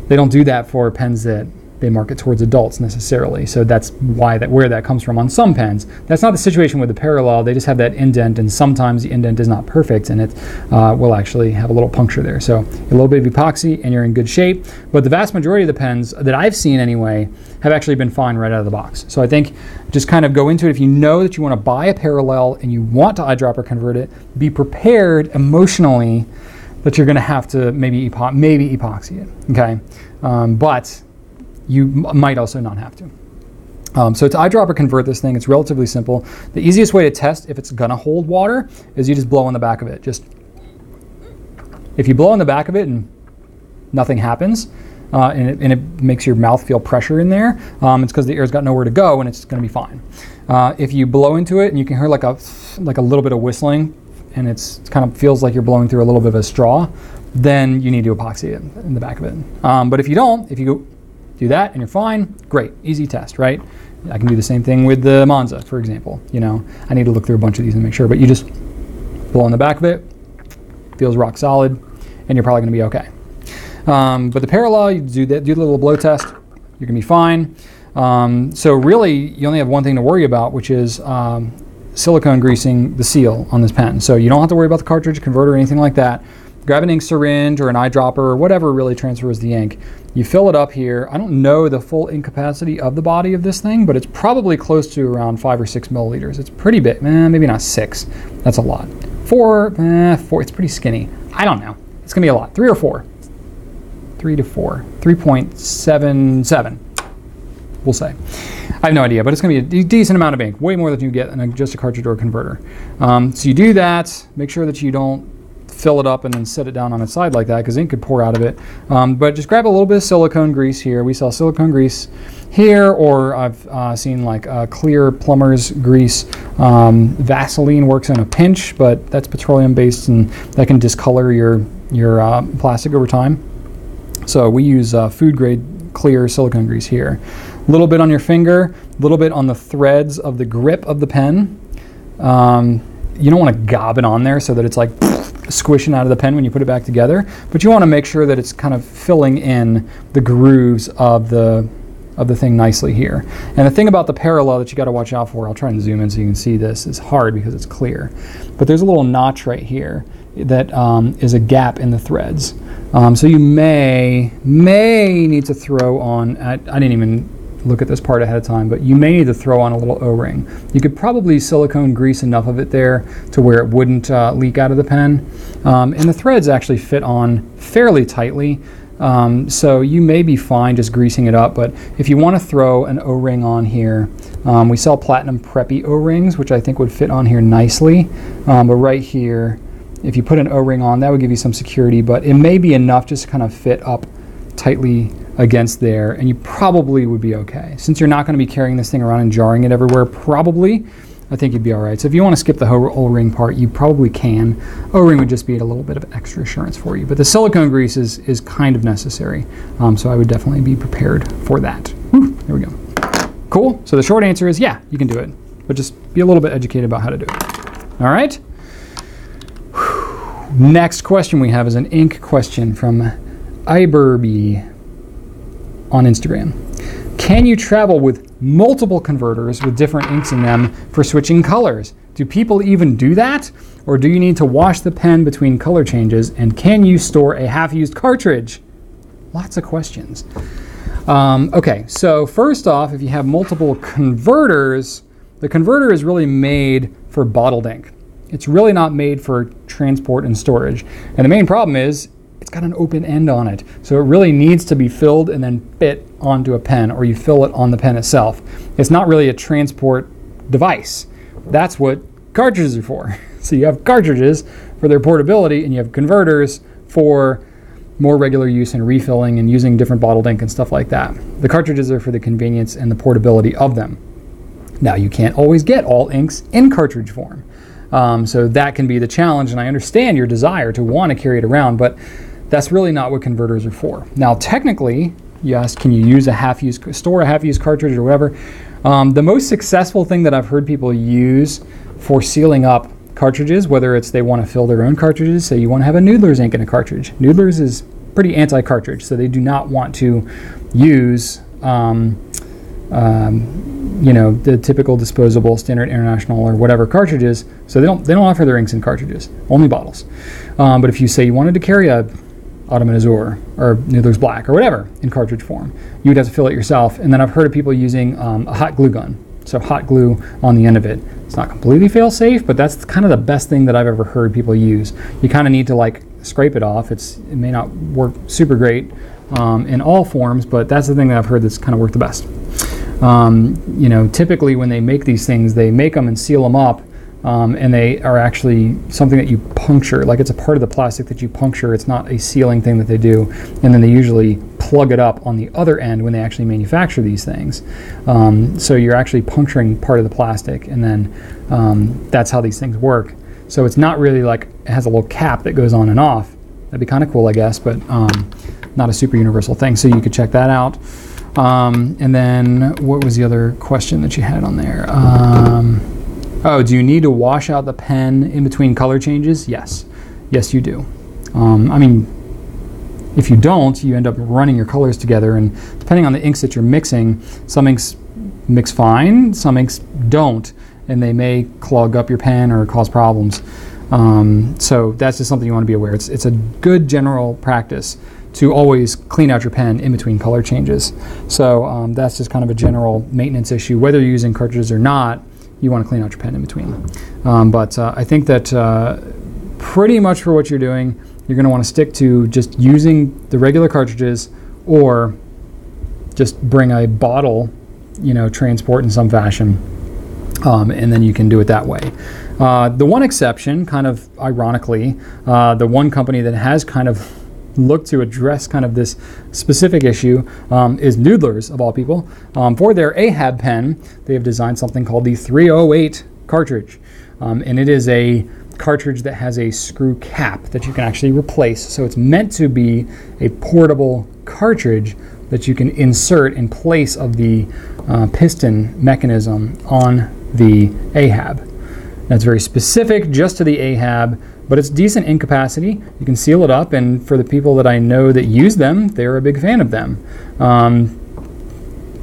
They don't do that for pens that they market towards adults necessarily. So that's where that comes from on some pens. That's not the situation with the Parallel. They just have that indent, and sometimes the indent is not perfect, and it will actually have a little puncture there. So a little bit of epoxy and you're in good shape. But the vast majority of the pens that I've seen anyway have actually been fine right out of the box. So I think just kind of go into it. If you know that you want to buy a Parallel and you want to eyedropper convert it, be prepared emotionally that you're going to have to maybe epoxy it, okay? But you might also not have to. So to eyedropper convert this thing, it's relatively simple. The easiest way to test if it's gonna hold water is you just blow on the back of it. If you blow on the back of it and nothing happens, and it makes your mouth feel pressure in there, it's because the air's got nowhere to go and it's gonna be fine. If you blow into it and you can hear like a little bit of whistling, and it kind of feels like you're blowing through a little bit of a straw, then you need to epoxy it in the back of it. But if you don't, if you go, do that and you're fine, great, easy test, right? I can do the same thing with the Monza, for example. I need to look through a bunch of these and make sure, but you just blow on the back of it, feels rock solid, and you're probably gonna be okay. But the Parallel, you do the little blow test, you're gonna be fine. So really, you only have one thing to worry about, which is silicone greasing the seal on this pen. So you don't have to worry about the cartridge, converter, or anything like that. Grab an ink syringe or an eyedropper or whatever really transfers the ink. You fill it up here. I don't know the full ink capacity of the body of this thing, but it's probably close to around 5 or 6 milliliters. It's pretty big. Maybe not 6. That's a lot. 4, it's pretty skinny. I don't know. It's going to be a lot. 3 or 4. 3 to 4. 3.77, we'll say. I have no idea, but it's going to be a decent amount of ink. Way more than you get in just a cartridge or a converter. So you do that. Make sure that you don't fill it up and then set it down on its side like that, because ink could pour out of it. But just grab a little bit of silicone grease here. We sell silicone grease here, or I've seen clear plumber's grease. Vaseline works in a pinch, but that's petroleum-based and that can discolor your plastic over time. So we use food-grade clear silicone grease here. A little bit on your finger, a little bit on the threads of the grip of the pen. You don't want to gob it on there so that it's like squishing out of the pen when you put it back together, but you want to make sure that it's kind of filling in the grooves of the of the thing nicely here. And the thing about the parallel that you got to watch out for, I'll try and zoom in so you can see this, it's hard because it's clear, but there's a little notch right here that is a gap in the threads. So you may need to throw on, I didn't even look at this part ahead of time, but you may need to throw on a little O-ring. You could probably silicone grease enough of it there to where it wouldn't leak out of the pen. And the threads actually fit on fairly tightly. So you may be fine just greasing it up, but if you want to throw an O-ring on here, we sell Platinum Preppy O-rings, which I think would fit on here nicely. But right here, if you put an O-ring on, that would give you some security, but it may be enough just to kind of fit up tightly against there, and you probably would be okay. Since you're not going to be carrying this thing around and jarring it everywhere, probably, I think you'd be all right. So if you want to skip the whole O-ring part, you probably can. O-ring would just be a little bit of extra assurance for you. But the silicone grease is kind of necessary. So I would definitely be prepared for that. Whew, there we go. Cool. So the short answer is, yeah, you can do it. But just be a little bit educated about how to do it. All right. Whew. Next question we have is an ink question from Iberby on Instagram. Can you travel with multiple converters with different inks in them for switching colors? Do people even do that? Or do you need to wash the pen between color changes? And can you store a half-used cartridge? Lots of questions. Okay, so first off, if you have multiple converters, the converter is really made for bottled ink. It's really not made for transport and storage. And the main problem is it's got an open end on it. So it really needs to be filled and then fit onto a pen, or you fill it on the pen itself. It's not really a transport device. That's what cartridges are for. So you have cartridges for their portability, and you have converters for more regular use and refilling and using different bottled ink and stuff like that. The cartridges are for the convenience and the portability of them. Now, you can't always get all inks in cartridge form. So that can be the challenge, and I understand your desire to want to carry it around, but that's really not what converters are for. Now, technically, yes, can you use a half-used, store a half-used cartridge or whatever? The most successful thing that I've heard people use for sealing up cartridges, whether it's they want to fill their own cartridges, say you want to have a Noodler's ink in a cartridge. Noodler's is pretty anti-cartridge, so they do not want to use you know, the typical disposable standard international or whatever cartridges. So they don't offer their inks in cartridges, only bottles. But if you say you wanted to carry a Ottoman Azure or Noodler's Black or whatever in cartridge form, you would have to fill it yourself. And then I've heard of people using a hot glue gun. So hot glue on the end of it. It's not completely fail safe, but that's kind of the best thing that I've ever heard people use. You kind of need to like scrape it off. It may not work super great in all forms, but that's the thing that I've heard that's kind of worked the best. You know, typically when they make these things, they make them and seal them up. And they are actually something that you puncture, like it's a part of the plastic that you puncture. It's not a sealing thing that they do. And then they usually plug it up on the other end when they actually manufacture these things. So you're actually puncturing part of the plastic, and then that's how these things work. So it's not really like it has a little cap that goes on and off. That'd be kind of cool, I guess, but not a super universal thing. So you could check that out. And then what was the other question that you had on there? Oh, do you need to wash out the pen in between color changes? Yes. Yes, you do. I mean, if you don't, you end up running your colors together, and depending on the inks that you're mixing, some inks mix fine, some inks don't, and they may clog up your pen or cause problems. So that's just something you want to be aware. It's a good general practice to always clean out your pen in between color changes. So that's just kind of a general maintenance issue, whether you're using cartridges or not. You want to clean out your pen in between. But I think that pretty much for what you're doing, you're going to want to stick to just using the regular cartridges, or just bring a bottle, you know, transport in some fashion, and then you can do it that way. The one exception, kind of ironically, the one company that has kind of look to address kind of this specific issue is Noodler's, of all people. For their Ahab pen, they have designed something called the 308 cartridge. And it is a cartridge that has a screw cap that you can actually replace. So it's meant to be a portable cartridge that you can insert in place of the piston mechanism on the Ahab. That's very specific just to the Ahab, but it's decent ink capacity. You can seal it up, and for the people that I know that use them, they're a big fan of them.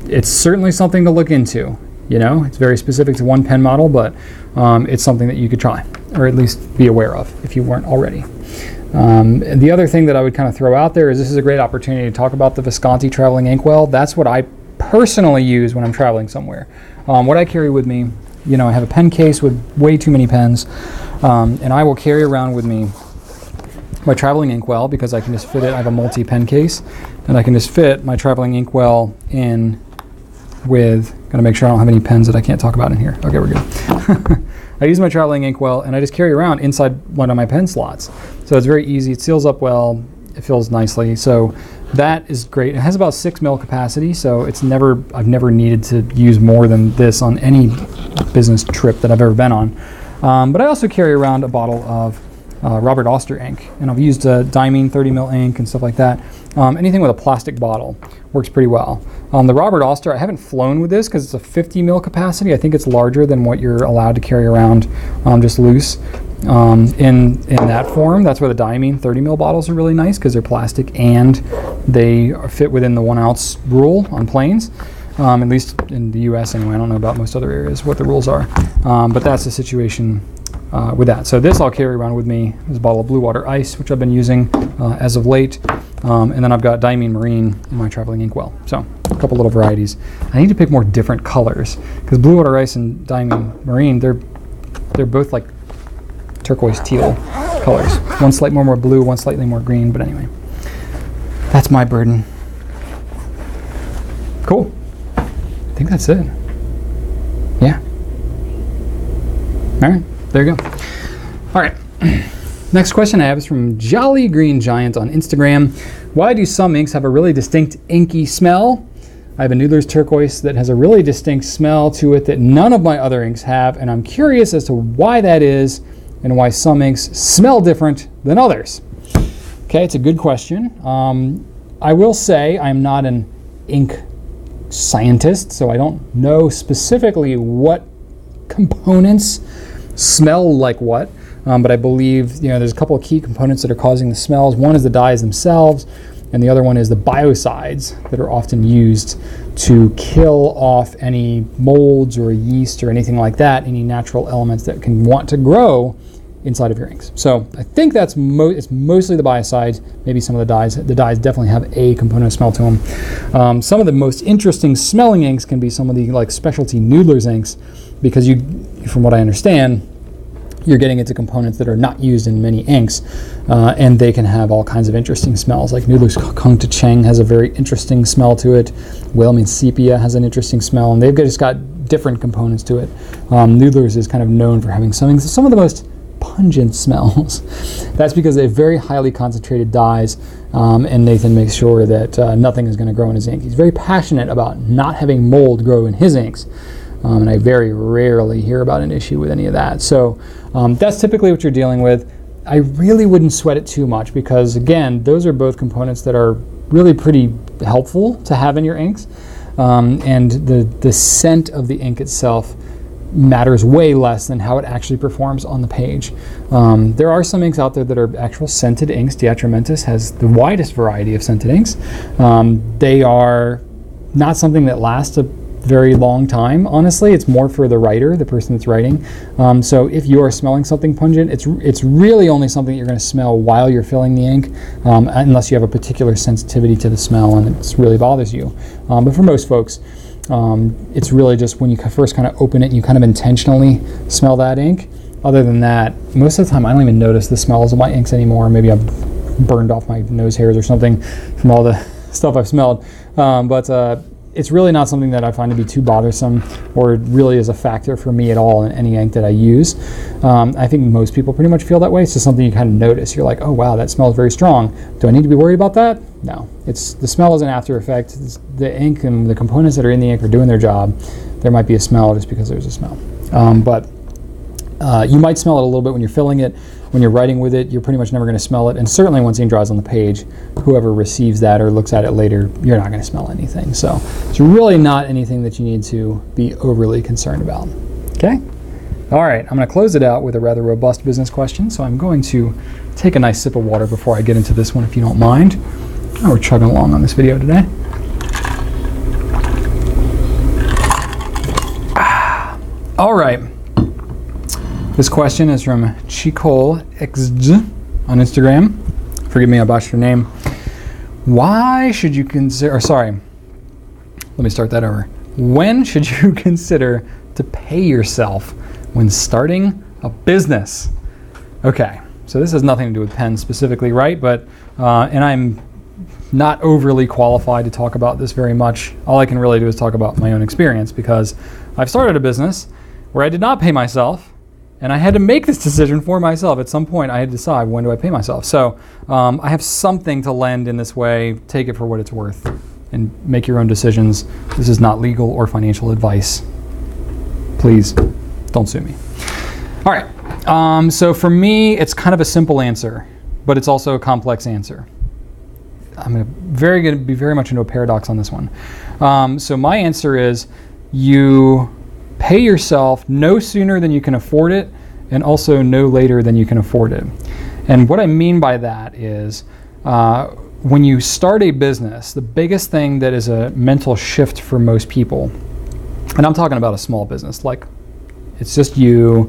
it's certainly something to look into. You know, it's very specific to one pen model, but it's something that you could try, or at least be aware of if you weren't already. And the other thing that I would kind of throw out there is this is a great opportunity to talk about the Visconti traveling inkwell. That's what I personally use when I'm traveling somewhere. What I carry with me, you know, I have a pen case with way too many pens, and I will carry around with me my traveling inkwell because I can just fit it. I have a multi-pen case, and I can just fit my traveling inkwell in with, gotta make sure I don't have any pens that I can't talk about in here. Okay, we're good. I use my traveling inkwell and I just carry around inside one of my pen slots. So it's very easy, it seals up well, it fills nicely. So that is great. It has about 6 mil capacity, so it's never, I've never needed to use more than this on any business trip that I've ever been on. But I also carry around a bottle of Robert Oster ink, and I've used Diamine 30 mil ink and stuff like that. Anything with a plastic bottle works pretty well. The Robert Oster, I haven't flown with this because it's a 50 mil capacity. I think it's larger than what you're allowed to carry around just loose in that form. That's where the Diamine 30 mil bottles are really nice because they're plastic and they fit within the 1 ounce rule on planes. At least in the US anyway. I don't know about most other areas what the rules are. But that's the situation with that. So this I'll carry around with me. This bottle of Blue Water Ice, which I've been using as of late. And then I've got Diamine Marine in my traveling inkwell. So a couple little varieties. I need to pick more different colors because Blue Water Ice and Diamine Marine, they're both like turquoise teal colors. One slightly more blue, one slightly more green, but anyway. That's my burden. Cool. I think that's it. Yeah. All right, there you go. All right. Next question I have is from Jolly Green Giant on Instagram. Why do some inks have a really distinct inky smell? I have a Noodler's Turquoise that has a really distinct smell to it that none of my other inks have, and I'm curious as to why that is and why some inks smell different than others. Okay, it's a good question. I will say I'm not an ink scientist, so I don't know specifically what components smell like what. But I believe, you know, there's a couple of key components that are causing the smells. One is the dyes themselves, and the other one is the biocides that are often used to kill off any molds or yeast or anything like that, any natural elements that can want to grow inside of your inks. So I think that's it's mostly the biocides, maybe some of the dyes. The dyes definitely have a component of smell to them. Some of the most interesting smelling inks can be some of the like specialty Noodler's inks because you, from what I understand, you're getting into components that are not used in many inks, and they can have all kinds of interesting smells. Like Noodler's Kung Ta Cheng has a very interesting smell to it. Whaleman Sepia has an interesting smell, and they've just got different components to it. Noodler's is kind of known for having some of the most pungent smells. That's because they have very highly concentrated dyes, and Nathan makes sure that nothing is going to grow in his ink. He's very passionate about not having mold grow in his inks. And I very rarely hear about an issue with any of that. So that's typically what you're dealing with. I really wouldn't sweat it too much because, again, those are both components that are really pretty helpful to have in your inks. And the scent of the ink itself matters way less than how it actually performs on the page. There are some inks out there that are actual scented inks. Diatramentis has the widest variety of scented inks. They are not something that lasts a very long time, honestly. It's more for the writer, the person that's writing. So if you're smelling something pungent, it's really only something that you're going to smell while you're filling the ink, unless you have a particular sensitivity to the smell and it really bothers you. But for most folks, it's really just when you first kind of open it and you kind of intentionally smell that ink. Other than that, most of the time I don't even notice the smells of my inks anymore. Maybe I've burned off my nose hairs or something from all the stuff I've smelled. But it's really not something that I find to be too bothersome or really is a factor for me at all in any ink that I use. I think most people pretty much feel that way. It's just something you kind of notice. You're like, oh wow, that smells very strong. Do I need to be worried about that? No. It's the smell is an after effect. It's the ink and the components that are in the ink are doing their job. There might be a smell just because there's a smell. But you might smell it a little bit when you're filling it. When you're writing with it, you're pretty much never going to smell it. And certainly once the ink dries on the page, whoever receives that or looks at it later, you're not going to smell anything. So it's really not anything that you need to be overly concerned about. Okay? All right. I'm going to close it out with a rather robust business question. So I'm going to take a nice sip of water before I get into this one, if you don't mind. Oh, we're chugging along on this video today. All right. This question is from Chicole XD on Instagram. Forgive me, I botched your name. Why should you consider, When should you consider to pay yourself when starting a business? Okay, so this has nothing to do with pens specifically, right? But, and I'm not overly qualified to talk about this very much. All I can really do is talk about my own experience, because I've started a business where I did not pay myself, and I had to make this decision for myself. At some point, I had to decide, when do I pay myself? So I have something to lend in this way. Take it for what it's worth and make your own decisions. This is not legal or financial advice. Please don't sue me. All right. So for me, it's kind of a simple answer, but it's also a complex answer. I'm going to be very much into a paradox on this one. So my answer is you pay yourself no sooner than you can afford it, and also no later than you can afford it. And what I mean by that is when you start a business, the biggest thing that is a mental shift for most people, and I'm talking about a small business, like it's just you're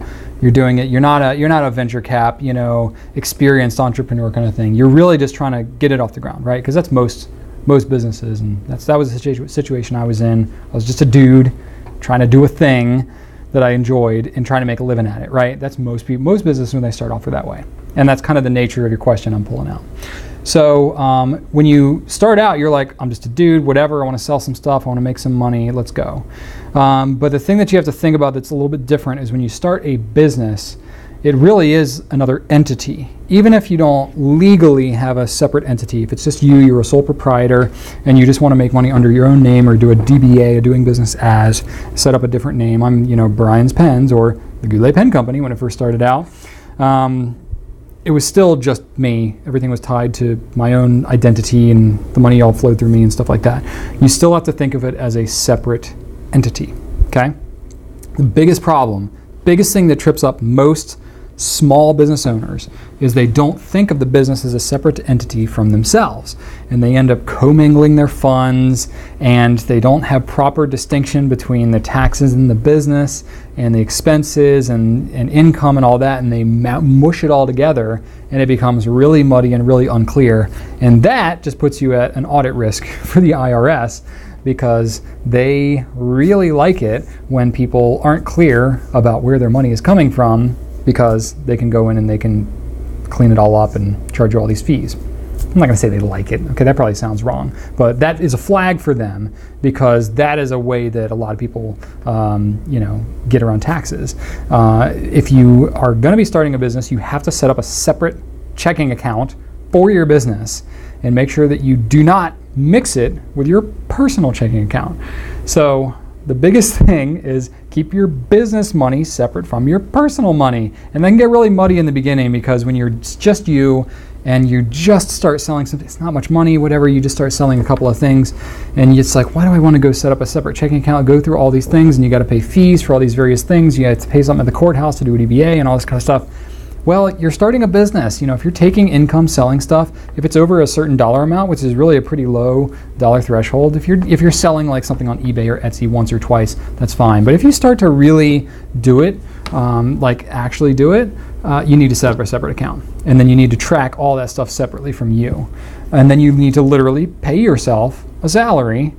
doing it, you're not a venture cap, you know, experienced entrepreneur kind of thing. You're really just trying to get it off the ground, right? Because that's most businesses, and that was the situation I was in. I was just a dude trying to do a thing that I enjoyed and trying to make a living at it, right? That's most businesses when they start off that way. And that's kind of the nature of your question I'm pulling out. So when you start out, you're like, I'm just a dude, whatever, I want to sell some stuff, I want to make some money, let's go. But the thing that you have to think about that's a little bit different is when you start a business, it really is another entity. Even if you don't legally have a separate entity, if it's just you're a sole proprietor, and you just want to make money under your own name or do a DBA, a doing business as, set up a different name. I'm, Brian's Pens or the Goulet Pen Company when it first started out. It was still just me. Everything was tied to my own identity, and the money all flowed through me and stuff like that. You still have to think of it as a separate entity, okay? The biggest problem, biggest thing that trips up most small business owners is they don't think of the business as a separate entity from themselves, and they end up commingling their funds, and they don't have proper distinction between the taxes in the business and the expenses and income and all that, and they mush it all together, and it becomes really muddy and really unclear, and that just puts you at an audit risk for the IRS, because they really like it when people aren't clear about where their money is coming from, because they can go in and they can clean it all up and charge you all these fees. I'm not gonna say they like it, okay, that probably sounds wrong, but that is a flag for them, because that is a way that a lot of people get around taxes. If you are gonna be starting a business, you have to set up a separate checking account for your business and make sure that you do not mix it with your personal checking account. So the biggest thing is keep your business money separate from your personal money. And that can get really muddy in the beginning, because when you're just you and you just start selling something, it's not much money, whatever, you just start selling a couple of things, and it's like, why do I want to go set up a separate checking account, go through all these things, and you got to pay fees for all these various things, you have to pay something at the courthouse to do a DBA and all this kind of stuff. Well, you're starting a business. If you're taking income selling stuff, if it's over a certain dollar amount, which is really a pretty low dollar threshold, if you're selling like something on eBay or Etsy once or twice, that's fine. But if you start to really do it, actually do it, you need to set up a separate account. And then you need to track all that stuff separately from you. And then you need to literally pay yourself a salary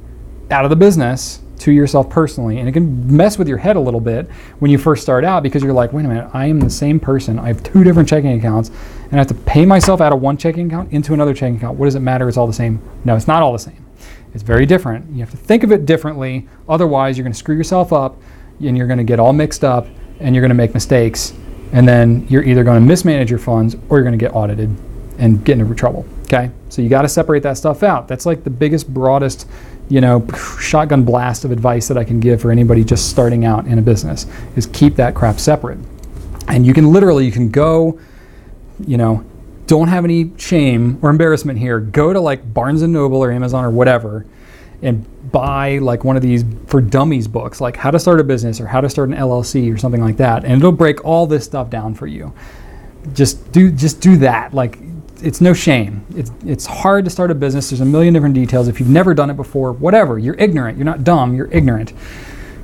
out of the business to yourself personally, and it can mess with your head a little bit when you first start out, because you're like, wait a minute, I am the same person, I have two different checking accounts, and I have to pay myself out of one checking account into another checking account. What does it matter? It's all the same. No, it's not all the same. It's very different. You have to think of it differently, otherwise you're gonna screw yourself up, and you're gonna get all mixed up, and you're gonna make mistakes, and then you're either gonna mismanage your funds, or you're gonna get audited and get into trouble, okay? So you gotta separate that stuff out. That's like the biggest, broadest, shotgun blast of advice that I can give for anybody just starting out in a business is keep that crap separate. And you can go, don't have any shame or embarrassment here. Go to like Barnes & Noble or Amazon or whatever and buy like one of these for dummies books, like how to start a business or how to start an LLC or something like that. And it'll break all this stuff down for you. Just do that. Like, it's no shame. It's hard to start a business. There's a million different details. If you've never done it before, whatever, you're ignorant. You're not dumb, you're ignorant.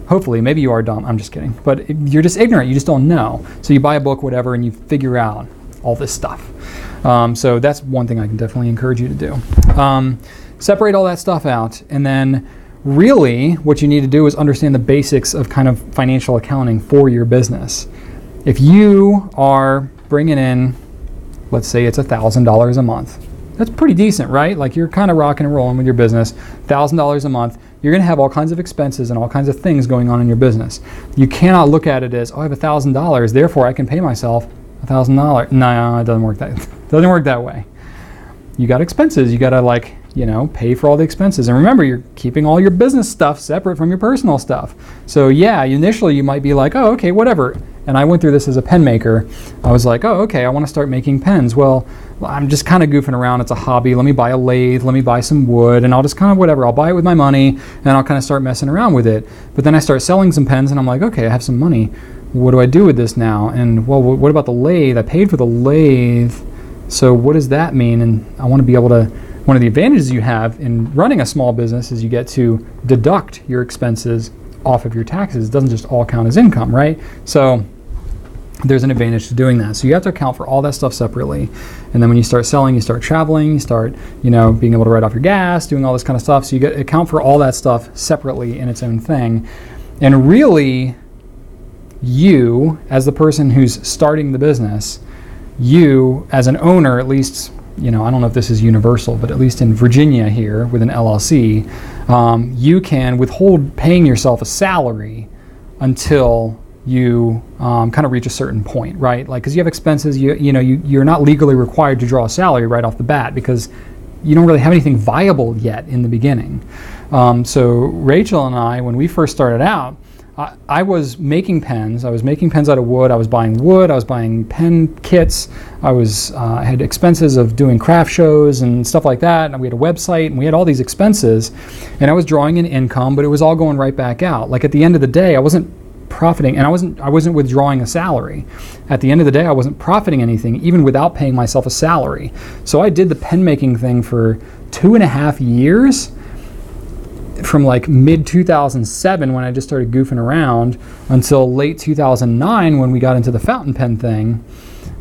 Hopefully, maybe you are dumb, I'm just kidding. But you're just ignorant, you just don't know. So you buy a book, whatever, and you figure out all this stuff. So that's one thing I can definitely encourage you to do. Separate all that stuff out, and then really what you need to do is understand the basics of kind of financial accounting for your business. If you are bringing in, let's say it's $1,000 a month, that's pretty decent, right? Like you're kind of rocking and rolling with your business, $1,000 a month. You're going to have all kinds of expenses and all kinds of things going on in your business. You cannot look at it as, oh, I have $1,000, therefore I can pay myself $1,000. No, it doesn't work that. Doesn't work that way. You got expenses. You got to like, you know, pay for all the expenses. And remember, you're keeping all your business stuff separate from your personal stuff. So yeah, initially you might be like, oh, okay, whatever. And I went through this as a pen maker. I was like, oh, okay, I want to start making pens. Well, I'm just kind of goofing around. It's a hobby. Let me buy a lathe. Let me buy some wood. And I'll just kind of whatever. I'll buy it with my money. And I'll kind of start messing around with it. But then I start selling some pens. And I'm like, okay, I have some money. What do I do with this now? And, well, what about the lathe? I paid for the lathe. So what does that mean? And I want to be able to... One of the advantages you have in running a small business is you get to deduct your expenses off of your taxes. It doesn't just all count as income, right? So... there's an advantage to doing that. So you have to account for all that stuff separately. And then when you start selling, you start traveling, you start, you know, being able to write off your gas, doing all this kind of stuff. So you get account for all that stuff separately in its own thing. And really, you, as the person who's starting the business, you, as an owner, at least, you know, I don't know if this is universal, but at least in Virginia here with an LLC, you can withhold paying yourself a salary until you kind of reach a certain point, right? Like, because you have expenses, you're not legally required to draw a salary right off the bat because you don't really have anything viable yet in the beginning. So Rachel and I, when we first started out, I was making pens. I was making pens out of wood. I was buying wood. I was buying pen kits. I had expenses of doing craft shows and stuff like that. And we had a website and we had all these expenses. And I was drawing in income, but it was all going right back out. Like at the end of the day, I wasn't profiting, and I wasn't withdrawing a salary. At the end of the day, I wasn't profiting anything, even without paying myself a salary. So I did the pen making thing for 2.5 years, from like mid 2007 when I just started goofing around until late 2009 when we got into the fountain pen thing.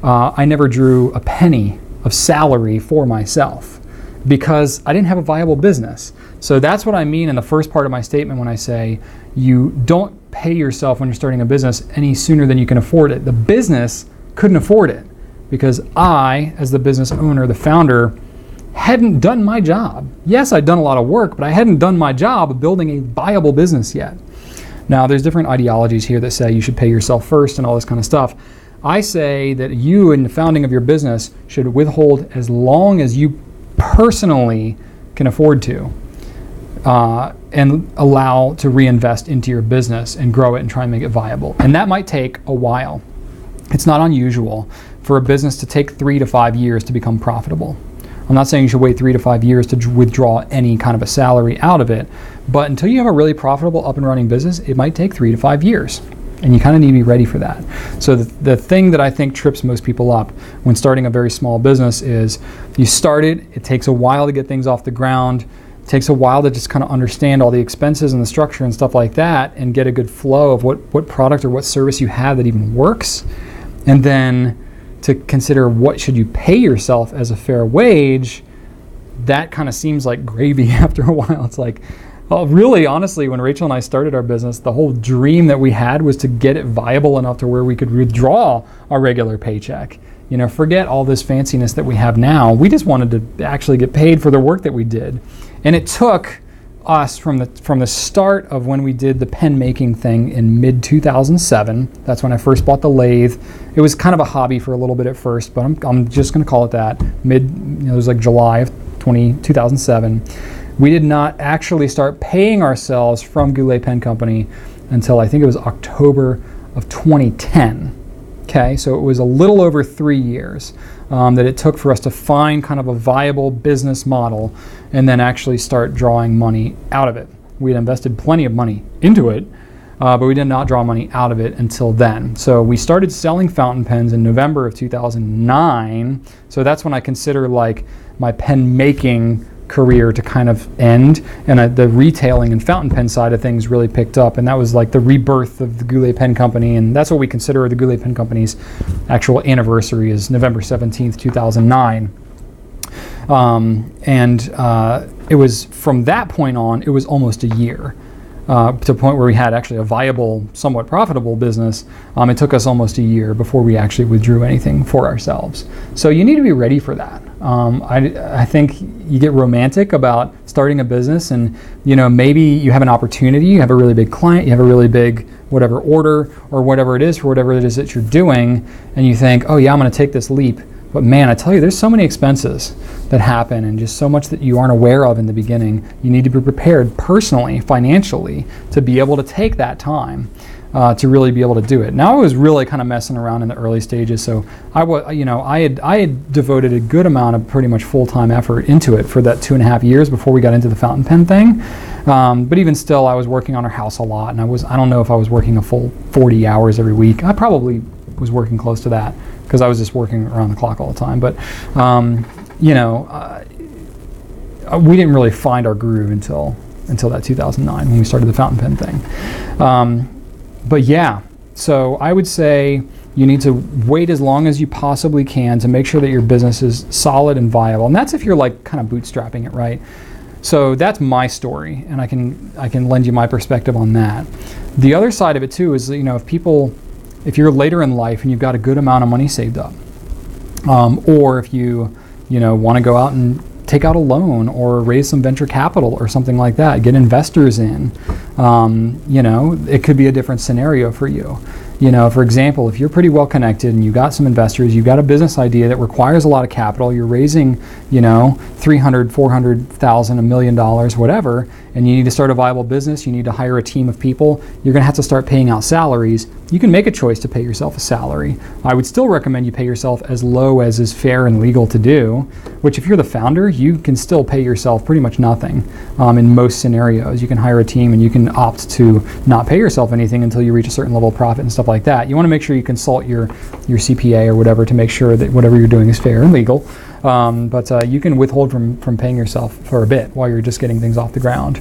I never drew a penny of salary for myself because I didn't have a viable business. So that's what I mean in the first part of my statement when I say you don't pay yourself when you're starting a business any sooner than you can afford it. The business couldn't afford it because I, as the business owner, the founder, hadn't done my job. Yes, I'd done a lot of work, but I hadn't done my job of building a viable business yet. Now, there's different ideologies here that say you should pay yourself first and all this kind of stuff. I say that you, in the founding of your business, should withhold as long as you personally can afford to. And allow to reinvest into your business and grow it and try and make it viable. And that might take a while. It's not unusual for a business to take 3 to 5 years to become profitable. I'm not saying you should wait 3 to 5 years to withdraw any kind of a salary out of it, but until you have a really profitable up and running business, it might take 3 to 5 years. And you kind of need to be ready for that. So the thing that I think trips most people up when starting a very small business is you start it, it takes a while to get things off the ground, takes a while to just kind of understand all the expenses and the structure and stuff like that and get a good flow of what product or what service you have that even works. And then to consider what should you pay yourself as a fair wage, that kind of seems like gravy after a while. It's like, well, really, honestly, when Rachel and I started our business, the whole dream that we had was to get it viable enough to where we could withdraw our regular paycheck. You know, forget all this fanciness that we have now. We just wanted to actually get paid for the work that we did. And it took us from the start of when we did the pen making thing in mid 2007. That's when I first bought the lathe. It was kind of a hobby for a little bit at first, but I'm just going to call it that. It was like July of 2007. We did not actually start paying ourselves from Goulet Pen Company until I think it was October of 2010. Okay, so it was a little over 3 years that it took for us to find kind of a viable business model and then actually start drawing money out of it. We had invested plenty of money into it, but we did not draw money out of it until then. So we started selling fountain pens in November of 2009. So that's when I consider like my pen making career to kind of end, and the retailing and fountain pen side of things really picked up, and that was like the rebirth of the Goulet Pen Company, and that's what we consider the Goulet Pen Company's actual anniversary is November 17th, 2009. It was from that point on, it was almost a year to the point where we had actually a viable, somewhat profitable business. It took us almost a year before we actually withdrew anything for ourselves. So you need to be ready for that. I think you get romantic about starting a business, and you know, maybe you have an opportunity, you have a really big client, you have a really big whatever order or whatever it is for whatever it is that you're doing, and you think, oh yeah, I'm going to take this leap. But man, I tell you, there's so many expenses that happen and just so much that you aren't aware of in the beginning. You need to be prepared personally, financially, to be able to take that time to really be able to do it. Now I was really kind of messing around in the early stages, so I had devoted a good amount of pretty much full-time effort into it for that 2.5 years before we got into the fountain pen thing. But even still, I was working on our house a lot, and I don't know if I was working a full 40 hours every week. I probably was working close to that, because I was just working around the clock all the time. But we didn't really find our groove until that 2009 when we started the fountain pen thing. But yeah, so I would say you need to wait as long as you possibly can to make sure that your business is solid and viable, and that's if you're like kind of bootstrapping it, right? So that's my story, and I can lend you my perspective on that. The other side of it too is, you know, if you're later in life and you've got a good amount of money saved up, or if you want to go out and take out a loan or raise some venture capital or something like that, get investors in, it could be a different scenario for you. You know, for example, if you're pretty well connected and you got some investors, you've got a business idea that requires a lot of capital, you're raising, you know, $300,000, $400,000, $1 million, whatever, and you need to start a viable business, you need to hire a team of people, you're going to have to start paying out salaries. You can make a choice to pay yourself a salary. I would still recommend you pay yourself as low as is fair and legal to do, which if you're the founder, you can still pay yourself pretty much nothing in most scenarios. You can hire a team and you can opt to not pay yourself anything until you reach a certain level of profit and stuff like that. You want to make sure you consult your CPA or whatever to make sure that whatever you're doing is fair and legal. But you can withhold from paying yourself for a bit while you're just getting things off the ground.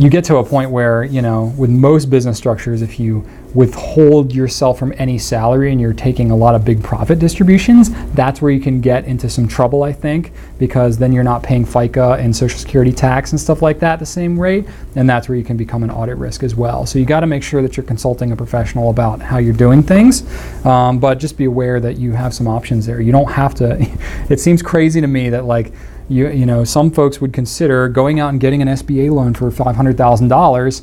You get to a point where, you know, with most business structures, if you withhold yourself from any salary and you're taking a lot of big profit distributions, that's where you can get into some trouble, I think, because then you're not paying FICA and Social Security tax and stuff like that the same rate, and that's where you can become an audit risk as well. So you got to make sure that you're consulting a professional about how you're doing things, but just be aware that you have some options there. You don't have to, it seems crazy to me that like, you know, some folks would consider going out and getting an SBA loan for $500,000,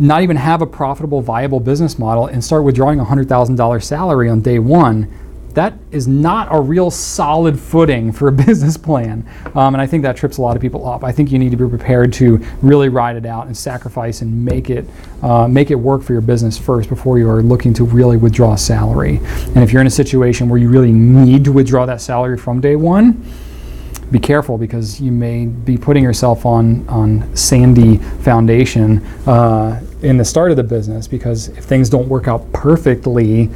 not even have a profitable, viable business model, and start withdrawing $100,000 salary on day one. That is not a real solid footing for a business plan. And I think that trips a lot of people up. I think you need to be prepared to really ride it out and sacrifice and make it work for your business first before you are looking to really withdraw salary. And if you're in a situation where you really need to withdraw that salary from day one, be careful, because you may be putting yourself on sandy foundation in the start of the business, because if things don't work out perfectly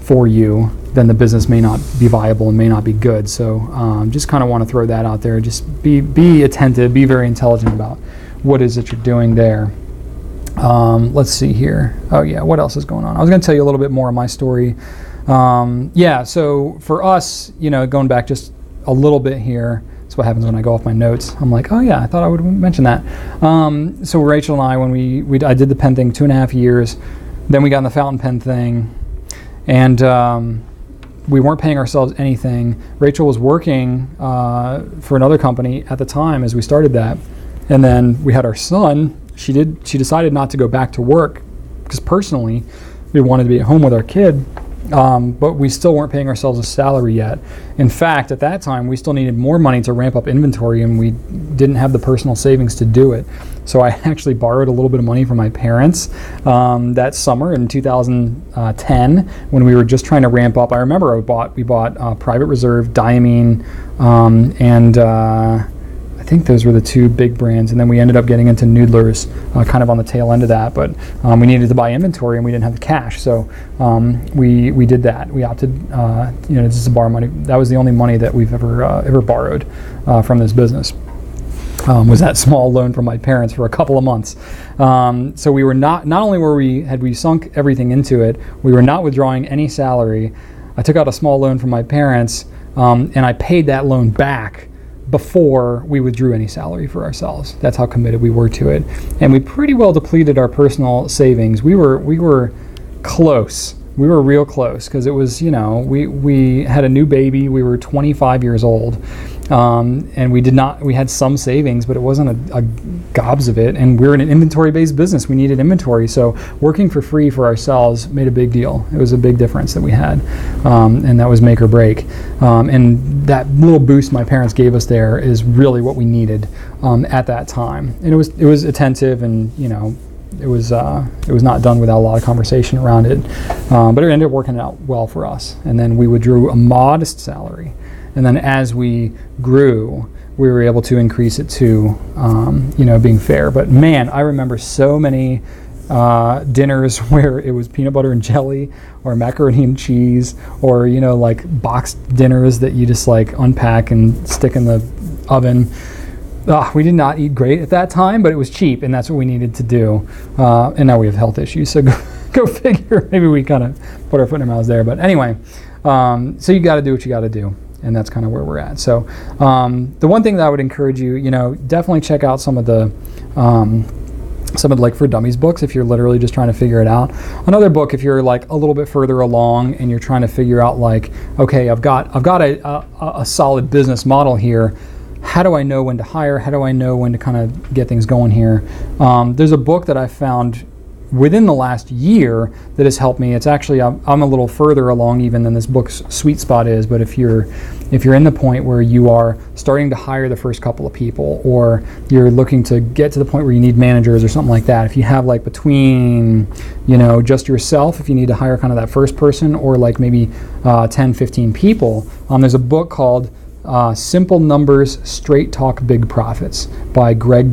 for you, then the business may not be viable and may not be good. So just kind of want to throw that out there. Just be attentive, be very intelligent about what is it you're doing there. Let's see here. Oh yeah, what else is going on? I was going to tell you a little bit more of my story. So for us, you know, going back just a little bit here, that's what happens when I go off my notes. I'm like, oh yeah, I thought I would mention that. So Rachel and I, when I did the pen thing 2.5 years, then we got in the fountain pen thing, and we weren't paying ourselves anything. Rachel was working for another company at the time as we started that, and then we had our son. She decided not to go back to work because personally we wanted to be at home with our kid. But we still weren't paying ourselves a salary yet. In fact, at that time, we still needed more money to ramp up inventory, and we didn't have the personal savings to do it. So I actually borrowed a little bit of money from my parents that summer in 2010 when we were just trying to ramp up. I remember we bought Private Reserve, Diamine, and I think those were the two big brands, and then we ended up getting into Noodler's kind of on the tail end of that, but we needed to buy inventory and we didn't have the cash, so we did that. We opted just to borrow money. That was the only money that we've ever borrowed from this business. was that small loan from my parents for a couple of months. So we were not only had we sunk everything into it, we were not withdrawing any salary. I took out a small loan from my parents, and I paid that loan back before we withdrew any salary for ourselves. That's how committed we were to it. And we pretty well depleted our personal savings. We were close. We were real close, because it was, you know, we had a new baby. We were 25 years old, and we had some savings, but it wasn't a gobs of it. And we're in an inventory-based business. We needed inventory, so working for free for ourselves made a big deal. It was a big difference that we had, and that was make or break. And that little boost my parents gave us there is really what we needed at that time. And it was attentive, and, you know, it was not done without a lot of conversation around it, but it ended up working out well for us. And then we withdrew a modest salary, and then as we grew, we were able to increase it to, you know, being fair. But man, I remember so many dinners where it was peanut butter and jelly, or macaroni and cheese, or, you know, like boxed dinners that you just like unpack and stick in the oven. We did not eat great at that time, but it was cheap, and that's what we needed to do. And now we have health issues, so go figure. Maybe we kind of put our foot in our mouths there. But anyway, so you got to do what you got to do, and that's kind of where we're at. So the one thing that I would encourage you, you know, definitely check out some of the like For Dummies books if you're literally just trying to figure it out. Another book if you're like a little bit further along and you're trying to figure out like, okay, I've got a solid business model here. How do I know when to hire? How do I know when to kind of get things going here? There's a book that I found within the last year that has helped me. It's actually, I'm a little further along even than this book's sweet spot is, but if you're in the point where you are starting to hire the first couple of people, or you're looking to get to the point where you need managers or something like that, if you have like between, you know, just yourself, if you need to hire kind of that first person, or like maybe 10, 15 people, there's a book called Simple Numbers, Straight Talk, Big Profits by Greg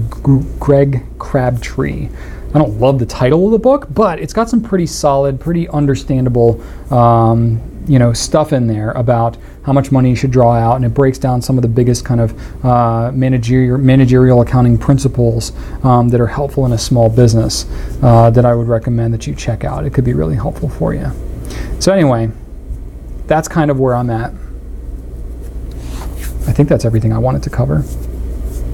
Crabtree. I don't love the title of the book, but it's got some pretty solid, pretty understandable, you know, stuff in there about how much money you should draw out, and it breaks down some of the biggest kind of managerial accounting principles that are helpful in a small business that I would recommend that you check out. It could be really helpful for you. So anyway, that's kind of where I'm at. I think that's everything I wanted to cover.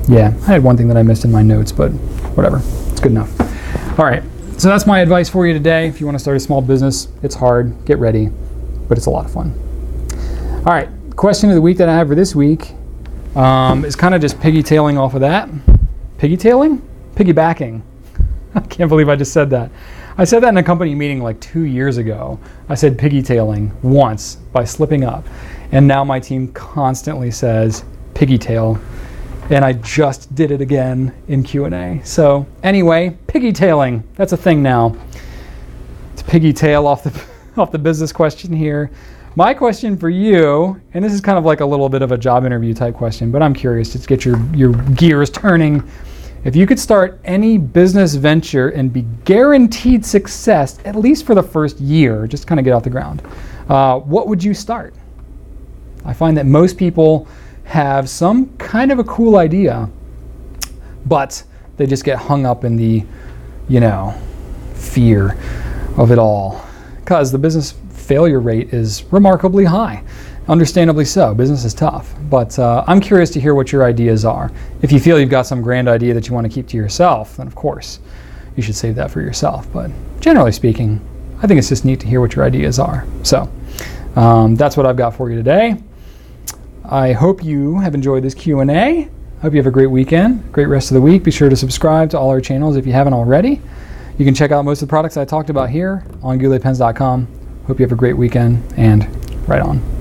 Yeah, I had one thing that I missed in my notes, but whatever, it's good enough. All right, so that's my advice for you today. If you want to start a small business, it's hard, get ready, but it's a lot of fun. All right, question of the week that I have for this week is kind of just piggytailing off of that. Piggytailing? Piggybacking. I can't believe I just said that. I said that in a company meeting like 2 years ago. I said piggytailing once by slipping up. And now my team constantly says piggytail, and I just did it again in Q&A. So anyway, piggytailing, that's a thing now. To piggytail off the business question here. My question for you, and this is kind of like a little bit of a job interview type question, but I'm curious to get your gears turning. If you could start any business venture and be guaranteed success, at least for the first year, just kind of get off the ground, what would you start? I find that most people have some kind of a cool idea, but they just get hung up in the, you know, fear of it all, because the business failure rate is remarkably high. Understandably so. Business is tough, but I'm curious to hear what your ideas are. If you feel you've got some grand idea that you want to keep to yourself, then of course you should save that for yourself. But generally speaking, I think it's just neat to hear what your ideas are. So that's what I've got for you today. I hope you have enjoyed this Q&A. I hope you have a great weekend, great rest of the week. Be sure to subscribe to all our channels if you haven't already. You can check out most of the products I talked about here on GouletPens.com. Hope you have a great weekend, and right on.